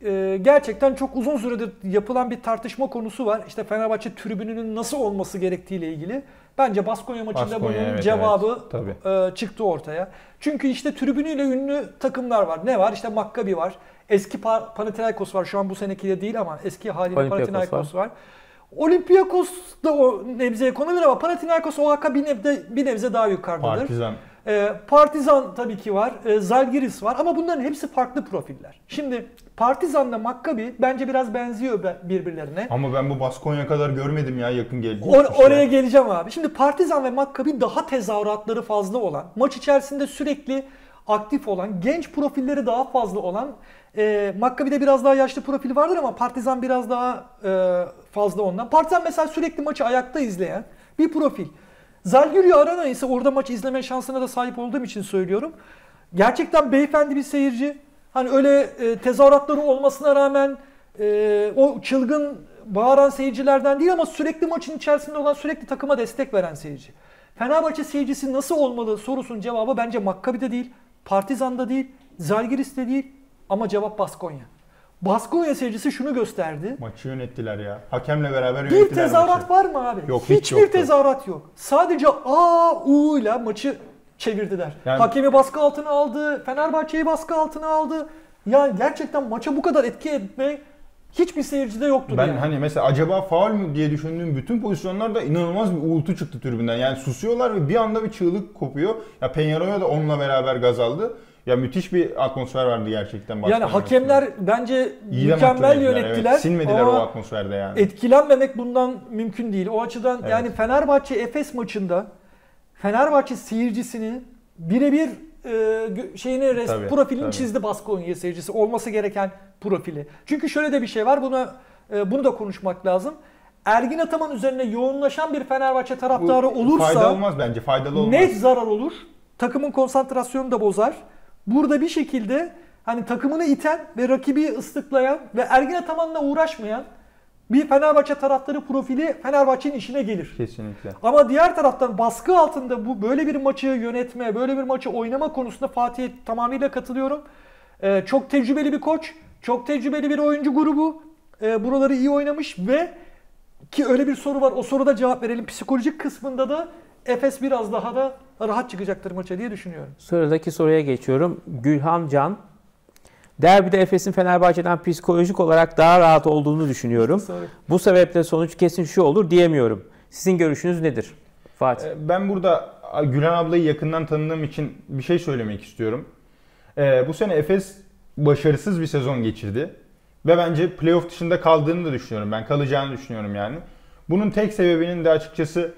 e, gerçekten çok uzun süredir yapılan bir tartışma konusu var. İşte Fenerbahçe tribününün nasıl olması gerektiğiyle ilgili. Bence Baskonya maçında Baskonya, bunun evet, cevabı evet, e, çıktı ortaya. Çünkü işte tribünüyle ünlü takımlar var. Ne var? İşte Maccabi var. Eski pa Panathinaikos var. Şu an bu seneki de değil ama eski haliyle Panathinaikos var. var. Olympiakos da o nebzeye konulur ama Panathinaikos o haka bir nebze, bir nebze daha yukarıdadır. Partizan. E, Partizan tabii ki var. E, Žalgiris var ama bunların hepsi farklı profiller. Şimdi Partizan'la Maccabi bence biraz benziyor birbirlerine. Ama ben bu Baskonya kadar görmedim ya yakın geldiğim. Or işte. Oraya geleceğim abi. Şimdi Partizan ve Maccabi daha tezahüratları fazla olan, maç içerisinde sürekli aktif olan, genç profilleri daha fazla olan, e, Maccabi'de biraz daha yaşlı profili vardır ama Partizan biraz daha e, fazla ondan. Partizan mesela sürekli maçı ayakta izleyen bir profil. Žalgiris Arena ise, orada maç izleme şansına da sahip olduğum için söylüyorum, gerçekten beyefendi bir seyirci. Hani öyle e, tezahüratları olmasına rağmen e, o çılgın bağıran seyircilerden değil ama sürekli maçın içerisinde olan, sürekli takıma destek veren seyirci. Fenerbahçe seyircisi nasıl olmalı sorusunun cevabı bence Maccabi'de değil, Partizan'da değil, Žalgiris'te değil ama cevap Baskonya. Baskonya seyircisi şunu gösterdi. Maçı yönettiler ya. Hakemle beraber yönettiler. Bir tezahürat var mı abi? Yok, hiç hiçbir tezahürat yok. Sadece A, U ile maçı çevirdiler. Yani... Hakemi baskı altına aldı. Fenerbahçe'yi baskı altına aldı. Yani gerçekten maça bu kadar etki etme hiçbir seyircide yoktu. Ben yani, hani mesela acaba faul mü diye düşündüğüm bütün pozisyonlarda inanılmaz bir uğultu çıktı tribünden. Yani susuyorlar ve bir anda bir çığlık kopuyor. Ya Penyaroya da onunla beraber gaz aldı. Ya müthiş bir atmosfer vardı gerçekten. Yani hakemler arasında bence İyiden mükemmel yönettiler. Evet, silmediler o atmosferde yani. Etkilenmemek bundan mümkün değil. O açıdan evet, yani Fenerbahçe Efes maçında Fenerbahçe seyircisini birebir e, şeyini res, tabii, profilini tabii. çizdi Baskonya seyircisi, olması gereken profili. Çünkü şöyle de bir şey var. Buna e, bunu da konuşmak lazım. Ergin Ataman üzerine yoğunlaşan bir Fenerbahçe taraftarı Bu, olursa faydalı olmaz bence. Faydalı olmaz. Net zarar olur. Takımın konsantrasyonunu da bozar. Burada bir şekilde hani takımını iten ve rakibi ıslıklayan ve Ergin Ataman'la uğraşmayan bir Fenerbahçe taraftarı profili Fenerbahçe'nin işine gelir. Kesinlikle. Ama diğer taraftan baskı altında bu böyle bir maçı yönetme, böyle bir maçı oynama konusunda Fatih'e tamamıyla katılıyorum. Ee, çok tecrübeli bir koç, çok tecrübeli bir oyuncu grubu. Ee, buraları iyi oynamış ve ki öyle bir soru var, o soruda cevap verelim. Psikolojik kısmında da Efes biraz daha da rahat çıkacaktır maça diye düşünüyorum. Sıradaki soruya geçiyorum. Gülhan Can. Derbide Efes'in Fenerbahçe'den psikolojik olarak daha rahat olduğunu düşünüyorum. Bu sebeple sonuç kesin şu olur diyemiyorum. Sizin görüşünüz nedir Fatih? Ben burada Gülhan ablayı yakından tanıdığım için bir şey söylemek istiyorum. Bu sene Efes başarısız bir sezon geçirdi. Ve bence playoff dışında kaldığını da düşünüyorum. Ben kalacağını düşünüyorum yani. Bunun tek sebebinin de açıkçası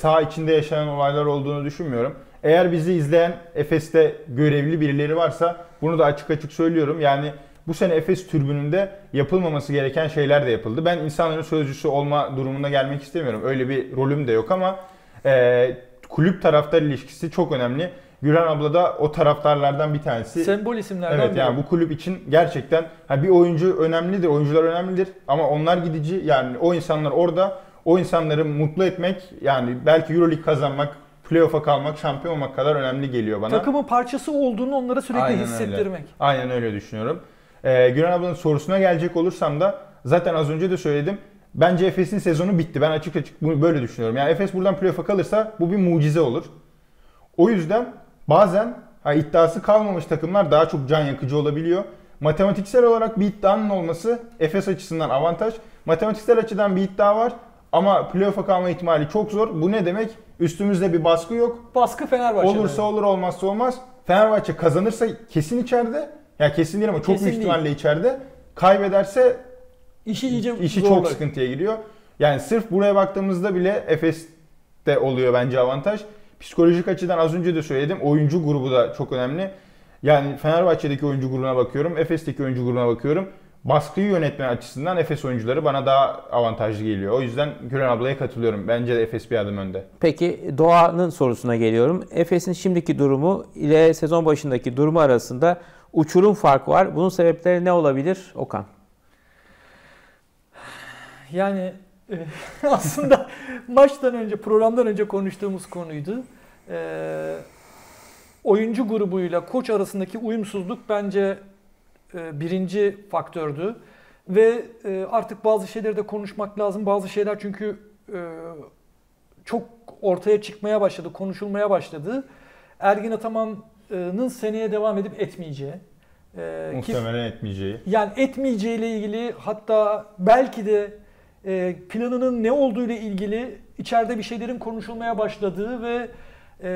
saha içinde yaşanan olaylar olduğunu düşünmüyorum. Eğer bizi izleyen Efes'te görevli birileri varsa bunu da açık açık söylüyorum. Yani bu sene Efes tribününde yapılmaması gereken şeyler de yapıldı. Ben insanların sözcüsü olma durumuna gelmek istemiyorum. Öyle bir rolüm de yok ama e, kulüp taraftar ilişkisi çok önemli. Gülhan abla da o taraftarlardan bir tanesi. Sembol isimlerden biri. Evet yani bu kulüp için gerçekten ha, bir oyuncu önemlidir, oyuncular önemlidir ama onlar gidici, yani o insanlar orada. O insanları mutlu etmek, yani belki Euroleague kazanmak, playoff'a kalmak, şampiyon olmak kadar önemli geliyor bana. Takımın parçası olduğunu onlara sürekli Aynen hissettirmek. Öyle. Aynen öyle düşünüyorum. Ee, Gülhan ablanın sorusuna gelecek olursam da zaten az önce de söyledim. Bence Efes'in sezonu bitti. Ben açık açık bunu böyle düşünüyorum. Yani Efes buradan playoff'a kalırsa bu bir mucize olur. O yüzden bazen ha, iddiası kalmamış takımlar daha çok can yakıcı olabiliyor. Matematiksel olarak bir iddianın olması Efes açısından avantaj. Matematiksel açıdan bir iddia var ama playoff'a kalma ihtimali çok zor. Bu ne demek? Üstümüzde bir baskı yok. Baskı Fenerbahçe'de. Olursa olur, olmazsa olmaz. Fenerbahçe kazanırsa kesin içeride. Ya yani kesin değil ama çok kesin büyük değil. ihtimalle içeride. Kaybederse işi, iyice işi çok sıkıntıya giriyor. Yani sırf buraya baktığımızda bile Efes'te oluyor bence avantaj. Psikolojik açıdan az önce de söyledim. Oyuncu grubu da çok önemli. Yani Fenerbahçe'deki oyuncu grubuna bakıyorum. Efes'teki oyuncu grubuna bakıyorum. Baskıyı yönetmen açısından Efes oyuncuları bana daha avantajlı geliyor. O yüzden Gülhan ablaya katılıyorum. Bence de Efes bir adım önde. Peki Doğan'ın sorusuna geliyorum. Efes'in şimdiki durumu ile sezon başındaki durumu arasında uçurum farkı var. Bunun sebepleri ne olabilir Okan? Yani e, aslında maçtan önce, programdan önce konuştuğumuz konuydu. E, oyuncu grubuyla koç arasındaki uyumsuzluk bence e, birinci faktördü. Ve e, artık bazı şeyleri de konuşmak lazım. Bazı şeyler çünkü e, çok ortaya çıkmaya başladı, konuşulmaya başladı. Ergin Ataman'ın seneye devam edip etmeyeceği. E, Muhtemelen ki, etmeyeceği. Yani etmeyeceğiyle ilgili, hatta belki de planının ne olduğu ile ilgili içeride bir şeylerin konuşulmaya başladığı ve e,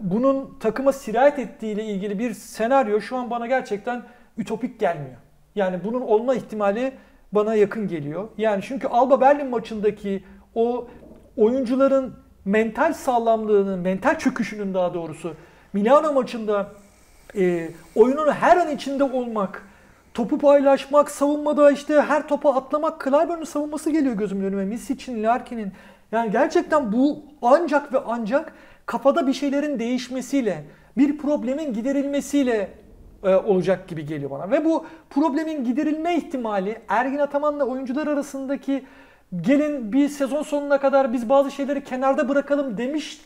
bunun takıma sirayet ettiği ile ilgili bir senaryo şu an bana gerçekten ütopik gelmiyor. Yani bunun olma ihtimali bana yakın geliyor. Yani çünkü Alba Berlin maçındaki o oyuncuların mental sağlamlığının, mental çöküşünün daha doğrusu Milano maçında e, oyunun her an içinde olmak, topu paylaşmak, savunmada işte her topa atlamak, Clyburn'un savunması geliyor gözümün önüme. Micić'in, Larkin'in. Yani gerçekten bu ancak ve ancak kafada bir şeylerin değişmesiyle, bir problemin giderilmesiyle e, olacak gibi geliyor bana. Ve bu problemin giderilme ihtimali Ergin Ataman'la oyuncular arasındaki gelin bir sezon sonuna kadar biz bazı şeyleri kenarda bırakalım demiş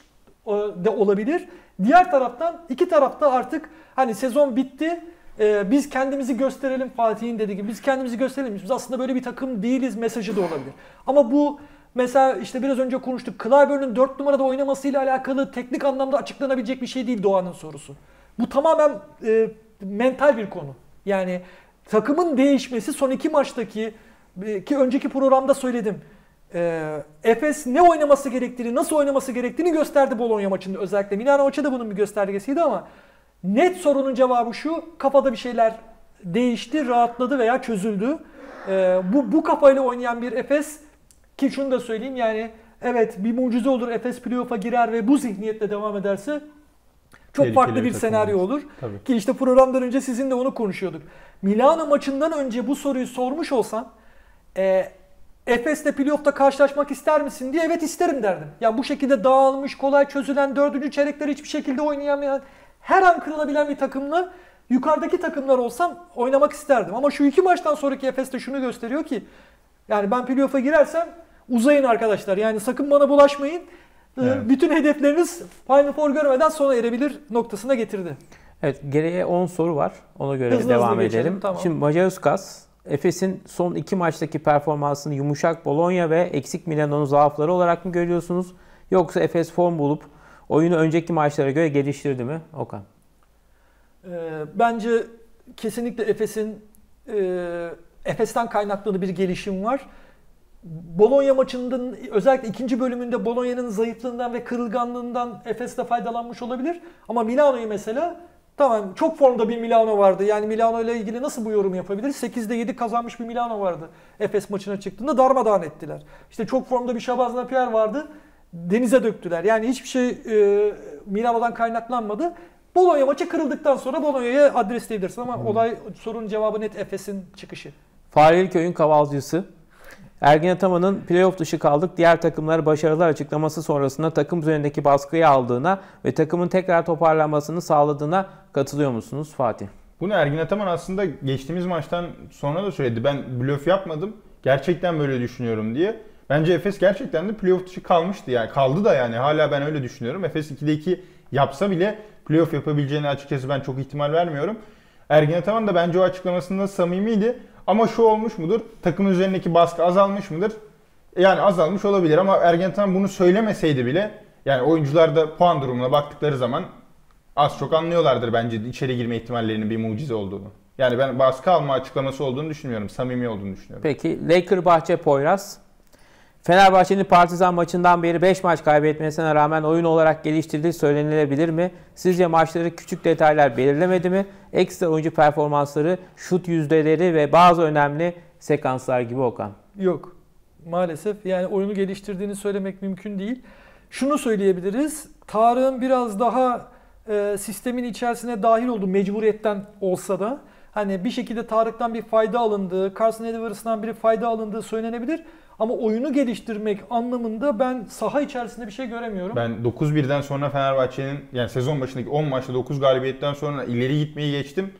e, de olabilir. Diğer taraftan iki tarafta artık hani sezon bitti. Ee, biz kendimizi gösterelim, Fatih'in dediği gibi biz kendimizi gösterelim, biz aslında böyle bir takım değiliz mesajı da olabilir. Ama bu mesela işte biraz önce konuştuk, Clyburn'un dört numarada oynamasıyla alakalı teknik anlamda açıklanabilecek bir şey değil Doğan'ın sorusu. Bu tamamen e, mental bir konu. Yani takımın değişmesi son iki maçtaki e, ki önceki programda söyledim. E, Efes ne oynaması gerektiğini, nasıl oynaması gerektiğini gösterdi Bologna maçında özellikle. Milano maçı da bunun bir göstergesiydi ama net sorunun cevabı şu, kafada bir şeyler değişti, rahatladı veya çözüldü. Ee, bu bu kafayla oynayan bir Efes, ki şunu da söyleyeyim yani evet bir mucize olur, Efes playoff'a girer ve bu zihniyetle devam ederse çok tehlikeli farklı bir senaryo olur. Tabii. Ki işte programdan önce sizinle onu konuşuyorduk. Milano maçından önce bu soruyu sormuş olsan e, Efes'le playoff'ta karşılaşmak ister misin diye evet isterim derdim. Yani bu şekilde dağılmış, kolay çözülen, dördüncü çeyrekleri hiçbir şekilde oynayamayan, her an kırılabilen bir takımla yukarıdaki takımlar olsam oynamak isterdim. Ama şu iki maçtan sonraki Efes'te şunu gösteriyor ki yani ben playoff'a girersem uzayın arkadaşlar. Yani sakın bana bulaşmayın. Evet. Bütün hedefleriniz Final Four görmeden sona erebilir noktasına getirdi. Evet, geriye on soru var. Ona göre hızlı devam hızlı geçelim, edelim. Tamam. Şimdi Macauskas, Efes'in son iki maçtaki performansını yumuşak Bologna ve eksik Milano'nun zaafları olarak mı görüyorsunuz? Yoksa Efes form bulup oyunu önceki maçlara göre geliştirdi mi Okan? E, bence kesinlikle Efes'in e, Efes'ten kaynaklı bir gelişim var. Bologna maçının özellikle ikinci bölümünde Bologna'nın zayıflığından ve kırılganlığından Efes'te faydalanmış olabilir. Ama Milano'yu mesela tamam çok formda bir Milano vardı. Yani Milano ile ilgili nasıl bu yorum yapabilir? sekizde yedi kazanmış bir Milano vardı. Efes maçına çıktığında darmadağın ettiler. İşte çok formda bir Şabazna Pierre vardı. Denize döktüler. Yani hiçbir şey e, Milano'dan kaynaklanmadı. Bologna maçı kırıldıktan sonra Bologna'ya adresleyebilirsin ama hmm. olay, sorunun cevabı net Efes'in çıkışı. Fareliköy'ün kavalcısı Ergin Ataman'ın playoff dışı kaldık, diğer takımlara başarılar açıklaması sonrasında takım üzerindeki baskıyı aldığına ve takımın tekrar toparlanmasını sağladığına katılıyor musunuz Fatih? Bunu Ergin Ataman aslında geçtiğimiz maçtan sonra da söyledi. Ben blöf yapmadım. Gerçekten böyle düşünüyorum diye. Bence Efes gerçekten de playoff dışı kalmıştı yani. Kaldı da yani. Hala ben öyle düşünüyorum. Efes ikide iki yapsa bile playoff yapabileceğine açıkçası ben çok ihtimal vermiyorum. Ergin Ataman da bence o açıklamasında samimiydi. Ama şu olmuş mudur? Takımın üzerindeki baskı azalmış mıdır? Yani azalmış olabilir ama Ergin Ataman bunu söylemeseydi bile yani oyuncular da puan durumuna baktıkları zaman az çok anlıyorlardır bence içeri girme ihtimallerinin bir mucize olduğunu. Yani ben baskı alma açıklaması olduğunu düşünmüyorum. Samimi olduğunu düşünüyorum. Peki Lakers-Bahçe Poyraz. Fenerbahçe'nin Partizan maçından beri beş maç kaybetmesine rağmen oyun olarak geliştirdiği söylenilebilir mi? Sizce maçları küçük detaylar belirlemedi mi? Ekstra oyuncu performansları, şut yüzdeleri ve bazı önemli sekanslar gibi Okan. Yok. Maalesef yani oyunu geliştirdiğini söylemek mümkün değil. Şunu söyleyebiliriz. Tarık'ın biraz daha e, sistemin içerisine dahil olduğu mecburiyetten olsa da hani bir şekilde Tarık'tan bir fayda alındığı, Carson Edwards'dan bir fayda alındığı söylenebilir. Ama oyunu geliştirmek anlamında ben saha içerisinde bir şey göremiyorum. Ben dokuz birden sonra Fenerbahçe'nin yani sezon başındaki on maçta dokuz galibiyetten sonra ileri gitmeyi geçtim.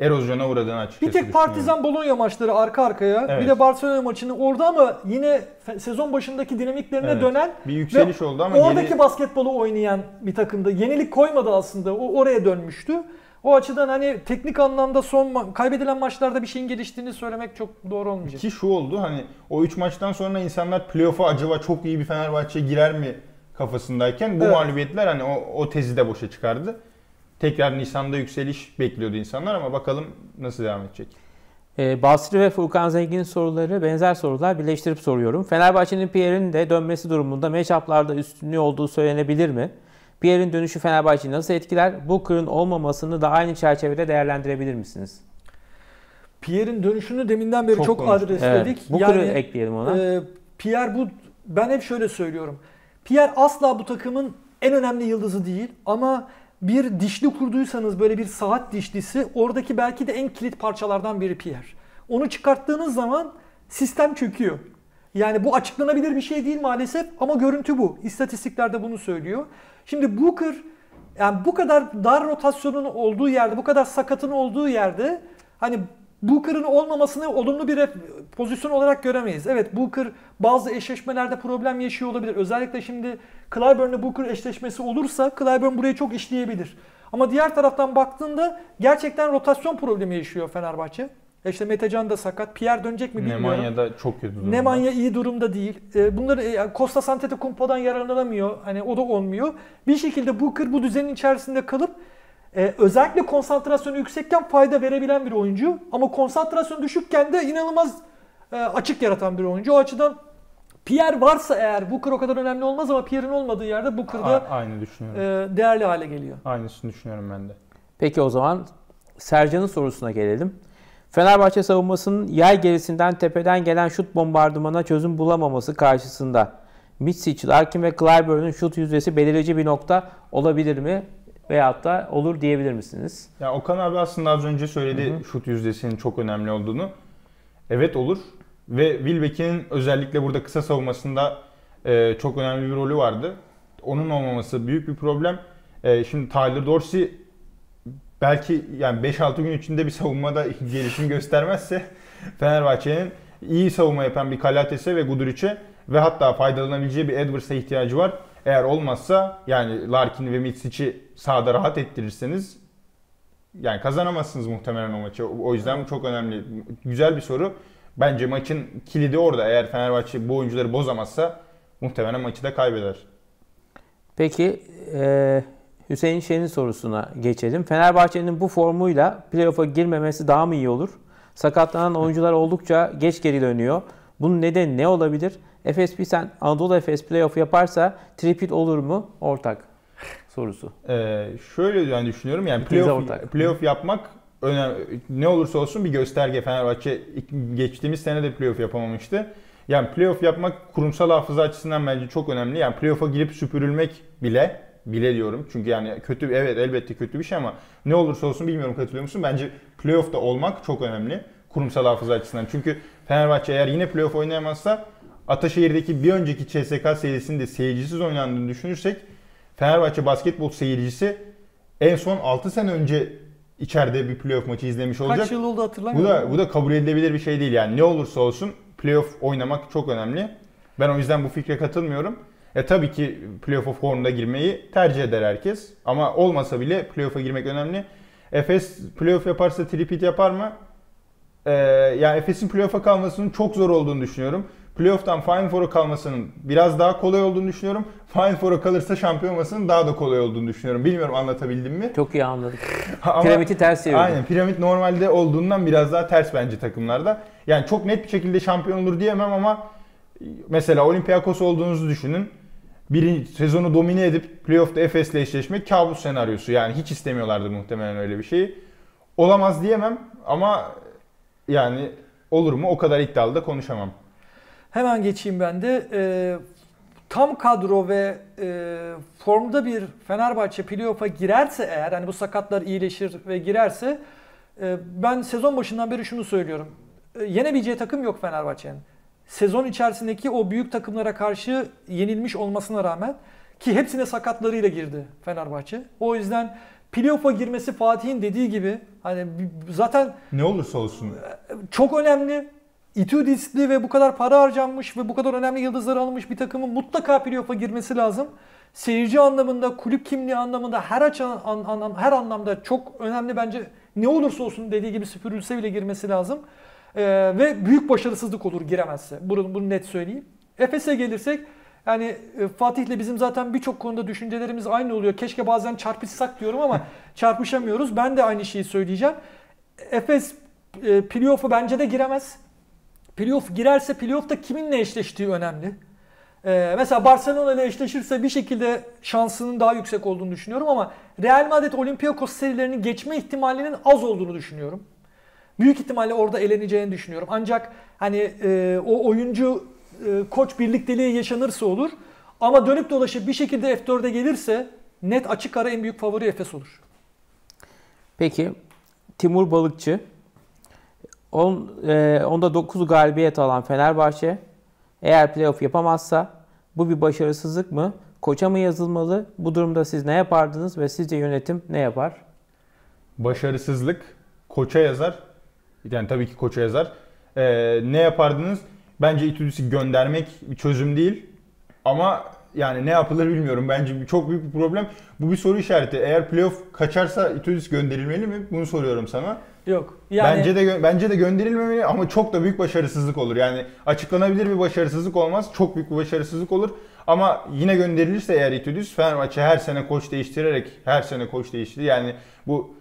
Erozyona uğradığını açıkçası. Bir tek Partizan Bologna maçları arka arkaya, evet. Bir de Barcelona maçını orada ama yine sezon başındaki dinamiklerine evet. dönen bir yükseliş oldu ama oradaki yeni... basketbolu oynayan bir takımda yenilik koymadı aslında. O oraya dönmüştü. O açıdan hani teknik anlamda son ma kaybedilen maçlarda bir şeyin geliştiğini söylemek çok doğru olmayacak. Ki şu oldu hani o üç maçtan sonra insanlar playoff'a acaba çok iyi bir Fenerbahçe girer mi kafasındayken bu evet. mağlubiyetler hani o, o tezi de boşa çıkardı. Tekrar Nisan'da yükseliş bekliyordu insanlar ama bakalım nasıl devam edecek. Ee, Basri ve Furkan Zengin'in soruları benzer sorular birleştirip soruyorum. Fenerbahçe'nin Pierre'in de dönmesi durumunda matchup'larda üstünlüğü olduğu söylenebilir mi? Pierre'in dönüşü Fenerbahçe'yi nasıl etkiler? Booker'ın olmamasını da aynı çerçevede değerlendirebilir misiniz? Pierre'in dönüşünü deminden beri çok, çok adresledik. Evet, Booker'ı yani, ekleyelim ona. E, Pierre bu, ben hep şöyle söylüyorum. Pierre asla bu takımın en önemli yıldızı değil ama bir dişli kurduysanız böyle bir saat dişlisi oradaki belki de en kilit parçalardan biri Pierre. Onu çıkarttığınız zaman sistem çöküyor. Yani bu açıklanabilir bir şey değil maalesef ama görüntü bu. İstatistiklerde bunu söylüyor. Şimdi Booker yani bu kadar dar rotasyonun olduğu yerde, bu kadar sakatın olduğu yerde hani Booker'ın olmamasını olumlu bir pozisyon olarak göremeyiz. Evet Booker bazı eşleşmelerde problem yaşıyor olabilir. Özellikle şimdi Clyburn'la Booker eşleşmesi olursa Clyburn burayı çok işleyebilir. Ama diğer taraftan baktığında gerçekten rotasyon problemi yaşıyor Fenerbahçe. İşte Mete Can da sakat. Pierre dönecek mi bilmiyorum. Nemanya'da çok kötü durumda. Nemanya iyi durumda değil. Bunları Costa Santetokounmpo'dan yararlanamıyor. Hani o da olmuyor. Bir şekilde Booker bu düzenin içerisinde kalıp özellikle konsantrasyonu yüksekken fayda verebilen bir oyuncu. Ama konsantrasyonu düşükken de inanılmaz açık yaratan bir oyuncu. O açıdan Pierre varsa eğer Booker o kadar önemli olmaz ama Pierre'in olmadığı yerde Booker'da aynı düşünüyorum. Değerli hale geliyor. Aynısını düşünüyorum ben de. Peki o zaman Sercan'ın sorusuna gelelim. Fenerbahçe savunmasının yay gerisinden tepeden gelen şut bombardımana çözüm bulamaması karşısında Micić, Larkin ve Clyburn'un şut yüzdesi belirleyici bir nokta olabilir mi? Veyahut da olur diyebilir misiniz? Ya Okan abi aslında az önce söyledi hı hı. şut yüzdesinin çok önemli olduğunu. Evet olur. Ve Wilbekin'in özellikle burada kısa savunmasında e, çok önemli bir rolü vardı. Onun olmaması büyük bir problem. E, şimdi Tyler Dorsey belki yani beş altı gün içinde bir savunmada gelişim göstermezse Fenerbahçe'nin iyi savunma yapan bir Kalates'e ve Gudurić'e ve hatta faydalanabileceği bir Edwards'a ihtiyacı var. Eğer olmazsa yani Larkin ve Micić'i sahada rahat ettirirseniz yani kazanamazsınız muhtemelen o maçı. O yüzden bu çok önemli. Güzel bir soru. Bence maçın kilidi orada. Eğer Fenerbahçe bu oyuncuları bozamazsa muhtemelen maçı da kaybeder. Peki ee... Hüseyin Şen'in sorusuna geçelim. Fenerbahçe'nin bu formuyla playoff'a girmemesi daha mı iyi olur? Sakatlanan oyuncular oldukça geç geri dönüyor. Bunun nedeni ne olabilir? Efes Pilsen, Anadolu Efes playoff yaparsa tripit olur mu? Ortak sorusu. Ee, şöyle yani düşünüyorum. Yani playoff, playoff yapmak önemli. Ne olursa olsun bir gösterge. Fenerbahçe geçtiğimiz sene de playoff yapamamıştı. Yani playoff yapmak kurumsal hafıza açısından bence çok önemli. Yani playoff'a girip süpürülmek bile Bile diyorum. Çünkü yani kötü, evet elbette kötü bir şey ama ne olursa olsun bilmiyorum katılıyor musun? Bence playoff'ta olmak çok önemli kurumsal hafıza açısından. Çünkü Fenerbahçe eğer yine playoff oynayamazsa Ataşehir'deki bir önceki C S K A serisinde seyircisiz oynandığını düşünürsek Fenerbahçe basketbol seyircisi en son altı sene önce içeride bir playoff maçı izlemiş olacak. Kaç yıl oldu hatırlamıyorum. Bu da, bu da kabul edilebilir bir şey değil. Yani ne olursa olsun playoff oynamak çok önemli. Ben o yüzden bu fikre katılmıyorum. E tabii ki playoff'a formda girmeyi tercih eder herkes. Ama olmasa bile playoff'a girmek önemli. Efes playoff yaparsa tripit yapar mı? Ee, yani Efes'in playoff'a kalmasının çok zor olduğunu düşünüyorum. Playoff'tan Final Four'a kalmasının biraz daha kolay olduğunu düşünüyorum. Final Four'a kalırsa şampiyon olmasının daha da kolay olduğunu düşünüyorum. Bilmiyorum anlatabildim mi? Çok iyi anladık. Piramidi ters çevirdim. Aynen. Piramit normalde olduğundan biraz daha ters bence takımlarda. Yani çok net bir şekilde şampiyon olur diyemem ama mesela Olympiakos olduğunuzu düşünün. Birinci sezonu domine edip playoff'ta Efes'le eşleşmek kabus senaryosu. Yani hiç istemiyorlardı muhtemelen öyle bir şeyi. Olamaz diyemem ama yani olur mu? O kadar iddialı da konuşamam. Hemen geçeyim ben de. E, tam kadro ve e, formda bir Fenerbahçe playoff'a girerse eğer, hani bu sakatlar iyileşir ve girerse, e, ben sezon başından beri şunu söylüyorum. E, yenebileceği takım yok Fenerbahçe'nin. Sezon içerisindeki o büyük takımlara karşı yenilmiş olmasına rağmen, ki hepsine sakatlarıyla girdi Fenerbahçe. O yüzden playoff'a girmesi Fatih'in dediği gibi hani zaten ne olursa olsun çok önemli. Itoudis'li ve bu kadar para harcanmış ve bu kadar önemli yıldızları almış bir takımın mutlaka playoff'a girmesi lazım. Seyirci anlamında, kulüp kimliği anlamında, her açan, an, an, her anlamda çok önemli bence. Ne olursa olsun dediği gibi süpürülse bile girmesi lazım. Ee, ve büyük başarısızlık olur giremezse. Bunu, bunu net söyleyeyim. Efes'e gelirsek, yani Fatih'le bizim zaten birçok konuda düşüncelerimiz aynı oluyor. Keşke bazen çarpışsak diyorum ama çarpışamıyoruz. Ben de aynı şeyi söyleyeceğim. Efes e, playoff'a bence de giremez. Playoff girerse playoff'ta kiminle eşleştiği önemli. Ee, mesela Barcelona ile eşleşirse bir şekilde şansının daha yüksek olduğunu düşünüyorum ama Real Madrid Olympiakos serilerinin geçme ihtimalinin az olduğunu düşünüyorum. Büyük ihtimalle orada eleneceğini düşünüyorum. Ancak hani e, o oyuncu e, koç birlikteliği yaşanırsa olur. Ama dönüp dolaşıp bir şekilde F dört'e gelirse net açık ara en büyük favori Efes olur. Peki Timur Balıkçı. Onda dokuz galibiyet alan Fenerbahçe eğer playoff yapamazsa bu bir başarısızlık mı? Koça mı yazılmalı? Bu durumda siz ne yapardınız ve sizce yönetim ne yapar? Başarısızlık koça yazar. Yani tabii ki koça yazar. Ee, ne yapardınız? Bence Itoudis'i göndermek bir çözüm değil. Ama yani ne yapılır bilmiyorum. Bence çok büyük bir problem. Bu bir soru işareti. Eğer playoff kaçarsa Itoudis gönderilmeli mi? Bunu soruyorum sana. Yok. Yani... Bence de bence de gönderilmemeli ama çok da büyük başarısızlık olur. Yani açıklanabilir bir başarısızlık olmaz. Çok büyük bir başarısızlık olur. Ama yine gönderilirse eğer Itoudis, Fenerbahçe her sene koç değiştirerek her sene koç değişti. Yani bu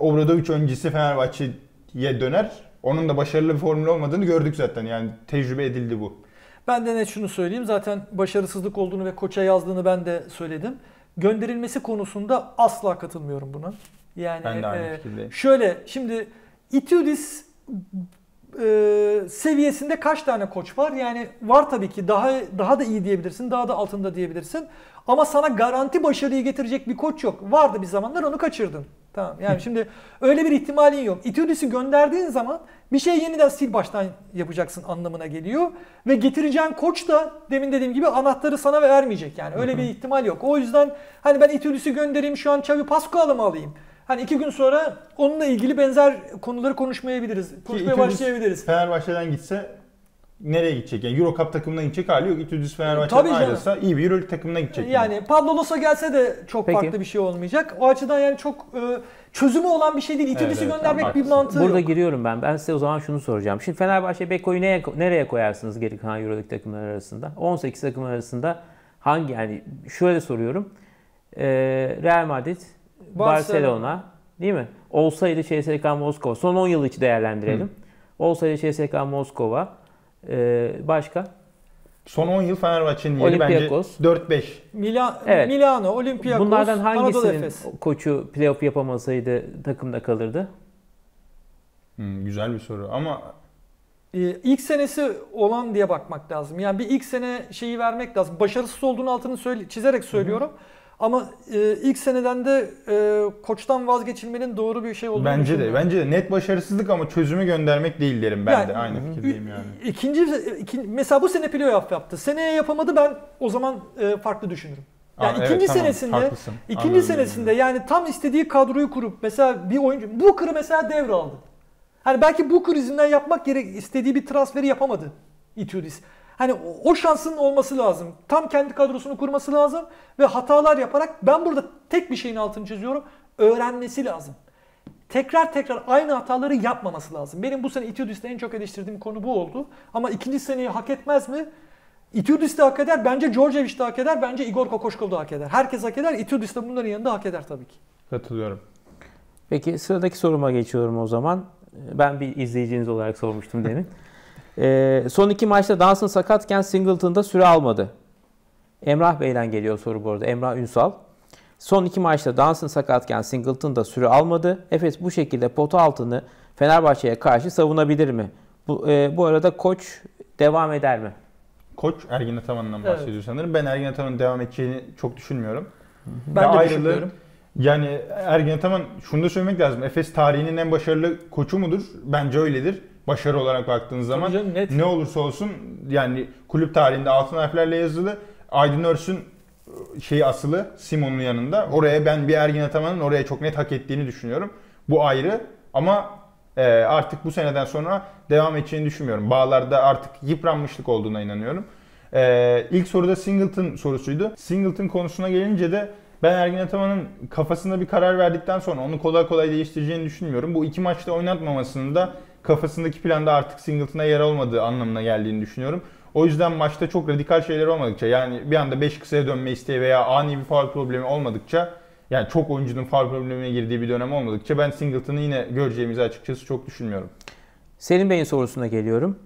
Obradović öncesi Fenerbahçe'ye döner. Onun da başarılı bir formül olmadığını gördük zaten. Yani tecrübe edildi bu. Ben de net şunu söyleyeyim. Zaten başarısızlık olduğunu ve koça yazdığını ben de söyledim. Gönderilmesi konusunda asla katılmıyorum buna. Yani e, şöyle, şimdi Itoudis e, seviyesinde kaç tane koç var? Yani var tabii ki, daha daha da iyi diyebilirsin, daha da altında diyebilirsin. Ama sana garanti başarıyı getirecek bir koç yok. Vardı bir zamanlar, onu kaçırdın. Tamam. Yani şimdi öyle bir ihtimalin yok. Itoudis'i gönderdiğin zaman bir şey yeniden sil baştan yapacaksın anlamına geliyor ve getireceğin koç da demin dediğim gibi anahtarı sana vermeyecek. Yani öyle bir ihtimal yok. O yüzden hani ben Itoudis'i göndereyim, şu an Xavi Pascual'ı mı alayım? Hani iki gün sonra onunla ilgili benzer konuları konuşmayabiliriz. Konuşmaya başlayabiliriz. Fenerbahçe'den gitse nereye gidecek? Yani Euro Cup takımından gidecek hali yok. Itoudis Fenerbahçe'den ayrılsa iyi bir Euroleague takımına gidecek. Yani yani Pablo Los'a gelse de çok Peki. farklı bir şey olmayacak. O açıdan yani çok çözümü olan bir şey değil. Itoudis'i evet, evet, göndermek tamam, bir mantığı Burada yok. giriyorum ben. Ben size o zaman şunu soracağım. Şimdi Fenerbahçe Beko'yu nereye, nereye koyarsınız geri kalan Euroleague takımları arasında? on sekiz takım arasında hangi, yani şöyle soruyorum. Real Madrid, Barcelona, Barcelona değil mi? Olsaydı C S K A Moskova. Son on yıl içi değerlendirelim. Hı. Olsaydı C S K A Moskova. Ee, başka? Son on yıl Fenerbahçe'nin yeri bence dört beş. Mila evet. Milano, Olympiakos, bunlardan hangisinin koçu playoff yapamasaydı takımda kalırdı? Hmm, güzel bir soru ama... Ee, ilk senesi olan diye bakmak lazım. Yani bir ilk sene şeyi vermek lazım. Başarısız olduğunu altını söyle çizerek söylüyorum. Hı-hı. Ama e, ilk seneden de e, koçtan vazgeçilmenin doğru bir şey olduğunu bence düşünüyorum. De, bence de net başarısızlık ama çözümü göndermek değil derim ben yani, de. Aynı fikirdeyim yani. İkinci, ikinci, mesela bu sene playoff yaptı. Seneye yapamadı, ben o zaman e, farklı düşünürüm. Yani Aa, ikinci evet, senesinde, tamam, ikinci Anladım, senesinde yani tam istediği kadroyu kurup mesela bir oyuncu, Booker'ı mesela devraldı. Hani belki Booker yüzünden yapmak gerek istediği bir transferi yapamadı Itoudis. Hani o, o şansının olması lazım. Tam kendi kadrosunu kurması lazım ve hatalar yaparak, ben burada tek bir şeyin altını çiziyorum, öğrenmesi lazım. tekrar tekrar aynı hataları yapmaması lazım. Benim bu sene Itoudis'te en çok eleştirdiğim konu bu oldu. Ama ikinci seneyi hak etmez mi? Itoudis de hak eder, bence Đorđević de hak eder, bence Igor Kokoškov da hak eder. Herkes hak eder, Itoudis de bunların yanında hak eder tabii ki. Katılıyorum. Peki sıradaki soruma geçiyorum o zaman. Ben bir izleyiciniz olarak sormuştum demin. Ee, son iki maçta Dansın sakatken Singleton'da süre almadı. Emrah Bey'den geliyor soru bu arada. Emrah Ünsal. Son iki maçta Dansın sakatken Singleton'da süre almadı. Efes bu şekilde pota altını Fenerbahçe'ye karşı savunabilir mi? Bu, e, bu arada koç devam eder mi? Koç Ergin Ataman'dan evet. bahsediyor sanırım. Ben Ergin Ataman'ın devam edeceğini çok düşünmüyorum. Ben ya de ayrılır. düşünmüyorum. Yani Ergin Ataman, şunu da söylemek lazım. Efes tarihinin en başarılı koçu mudur? Bence öyledir. Başarı olarak baktığınız zaman canım, net. ne olursa olsun yani kulüp tarihinde altın harflerle yazılı. Aydın Örs'ün şeyi asılı Simon'un yanında. Oraya ben bir Ergin Ataman'ın oraya çok net hak ettiğini düşünüyorum. Bu ayrı ama e, artık bu seneden sonra devam edeceğini düşünmüyorum. Bağlarda artık yıpranmışlık olduğuna inanıyorum. E, ilk soruda Singleton sorusuydu. Singleton konusuna gelince de ben Ergin Ataman'ın kafasında bir karar verdikten sonra onu kolay kolay değiştireceğini düşünmüyorum. Bu iki maçta oynatmamasının da kafasındaki planda artık Singleton'a yer olmadığı anlamına geldiğini düşünüyorum. O yüzden maçta çok radikal şeyler olmadıkça, yani bir anda beş kısaya dönme isteği veya ani bir faul problemi olmadıkça, yani çok oyuncunun faul problemine girdiği bir dönem olmadıkça ben Singleton'ı yine göreceğimizi açıkçası çok düşünmüyorum. Selim Bey'in sorusuna geliyorum.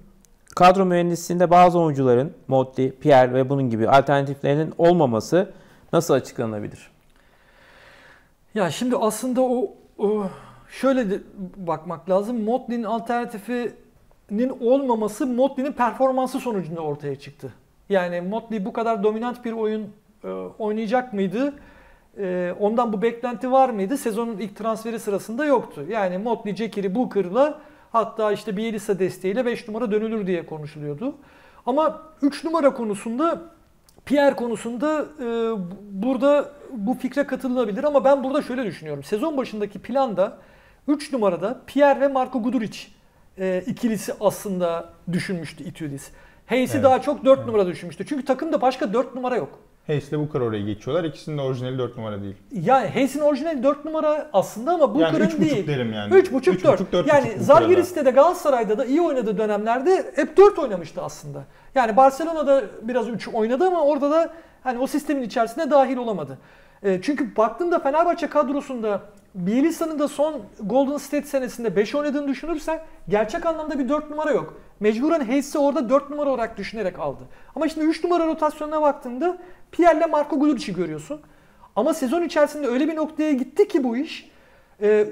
Kadro mühendisliğinde bazı oyuncuların Motley, Pierre ve bunun gibi alternatiflerinin olmaması nasıl açıklanabilir? Ya şimdi aslında o, o şöyle bakmak lazım. Motley'nin alternatifinin olmaması Motley'nin performansı sonucunda ortaya çıktı. Yani Motley bu kadar dominant bir oyun e, oynayacak mıydı? E, ondan bu beklenti var mıydı? Sezonun ilk transferi sırasında yoktu. Yani Motley, Cekiri, Booker'la hatta işte Bielitsa desteğiyle beş numara dönülür diye konuşuluyordu. Ama üç numara konusunda, Pierre konusunda e, burada bu fikre katılınabilir ama ben burada şöyle düşünüyorum. Sezon başındaki planda üç numarada Pierre ve Marko Gudurić e, ikilisi aslında düşünmüştü Itoudis. Hayes'i evet. daha çok dört evet. numara düşünmüştü. Çünkü takımda başka dört numara yok. Hayes ile Booker oraya geçiyorlar. İkisinin de orijinali dört numara değil. Yani Hayes'in orijinali dört numara aslında ama Booker'ın yani değil. Derim yani üç buçuk dört. Yani Žalgiris'te de Galatasaray'da da iyi oynadığı dönemlerde hep dört oynamıştı aslında. Yani Barcelona'da biraz üç oynadı ama orada da hani o sistemin içerisine dahil olamadı. E, çünkü baktığımda Fenerbahçe kadrosunda Bielitsa'nın da son Golden State senesinde beş oynadığını düşünürsen gerçek anlamda bir dört numara yok. Mecburen Hayes'i orada dört numara olarak düşünerek aldı. Ama şimdi üç numara rotasyonuna baktığında Pierre'le Marko Guduric'i görüyorsun. Ama sezon içerisinde öyle bir noktaya gitti ki bu iş.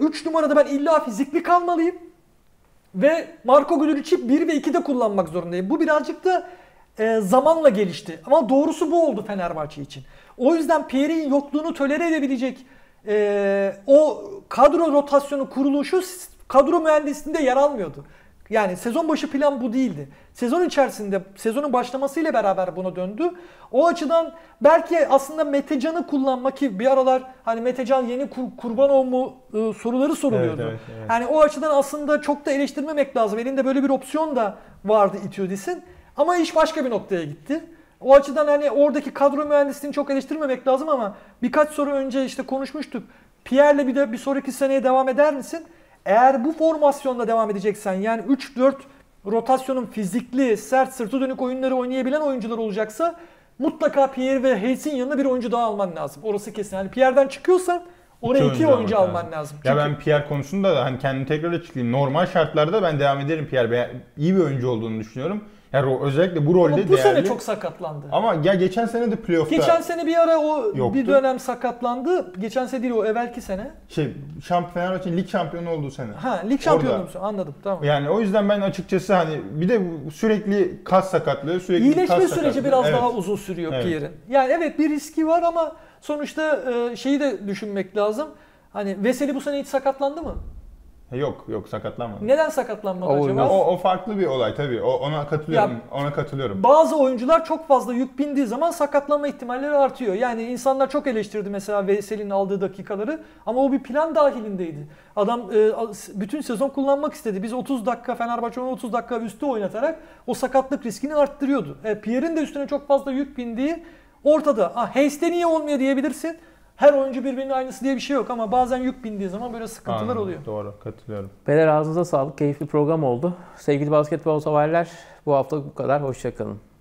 üç numarada ben illa fizikli kalmalıyım. Ve Marko Guduric'i bir ve ikide kullanmak zorundayım. Bu birazcık da e, zamanla gelişti. Ama doğrusu bu oldu Fenerbahçe için. O yüzden Pierre'in yokluğunu tolere edebilecek e, o kadro rotasyonu kuruluşu kadro mühendisliğinde yer almıyordu. Yani sezon başı plan bu değildi. Sezon içerisinde, sezonun başlamasıyla beraber buna döndü. O açıdan belki aslında Mete Can'ı kullanma ki bir aralar hani Mete Can yeni kur, kurban olma e, soruları soruluyordu. Evet, evet, evet. Yani o açıdan aslında çok da eleştirmemek lazım. Elinde böyle bir opsiyon da vardı Itoudis'in. Ama iş başka bir noktaya gitti. O açıdan hani oradaki kadro mühendisliğini çok eleştirmemek lazım ama birkaç soru önce işte konuşmuştuk. Pierre'le bir de bir sonraki seneye devam eder misin? Eğer bu formasyonla devam edeceksen, yani üç dört rotasyonun fizikli, sert, sırtı dönük oyunları oynayabilen oyuncular olacaksa mutlaka Pierre ve Hayes'in yanına bir oyuncu daha alman lazım. Orası kesin. Yani Pierre'den çıkıyorsan oraya iki oyuncu, oyuncu alman lazım. lazım. Ya çünkü ben Pierre konusunda da hani kendimi tekrar açıklayayım. Normal şartlarda ben devam ederim Pierre. İyi bir oyuncu olduğunu düşünüyorum. Yani özellikle bu rolde değerli. Ama bu değerli. sene çok sakatlandı. Ama ya geçen sene de playoff'ta Geçen sene bir ara o yoktu. bir dönem sakatlandı. Geçen sene değil o evvelki sene. Şey, şamp Fenerbahçe'nin lig şampiyonu olduğu sene. Ha, lig şampiyonu musun? Anladım, tamam. Yani o yüzden ben açıkçası hani bir de sürekli kas sakatlığı, sürekli İyileşme kas süreci sakatlığı. biraz evet. daha uzun sürüyor evet. Pierre'in. Yani evet bir riski var ama sonuçta şeyi de düşünmek lazım. Hani Veseli bu sene hiç sakatlandı mı? Yok yok sakatlanmadı. Neden sakatlanmadı o, acaba? O, o farklı bir olay tabii. O, ona katılıyorum. Ya, ona katılıyorum. Bazı oyuncular çok fazla yük bindiği zaman sakatlanma ihtimalleri artıyor. Yani insanlar çok eleştirdi mesela Vesel'in aldığı dakikaları ama o bir plan dahilindeydi. Adam e, bütün sezon kullanmak istedi. Biz otuz dakika Fenerbahçe'nin otuz dakika üstü oynatarak o sakatlık riskini arttırıyordu. E, Pierre'in de üstüne çok fazla yük bindiği ortada. Ah, Hayes'te niye olmuyor diyebilirsin. her oyuncu birbirinin aynısı diye bir şey yok ama bazen yük bindiği zaman böyle sıkıntılar Anladım, oluyor. Doğru, katılıyorum. Beyler ağzınıza sağlık, keyifli program oldu. Sevgili basketbol severler, bu hafta bu kadar. Hoşça kalın.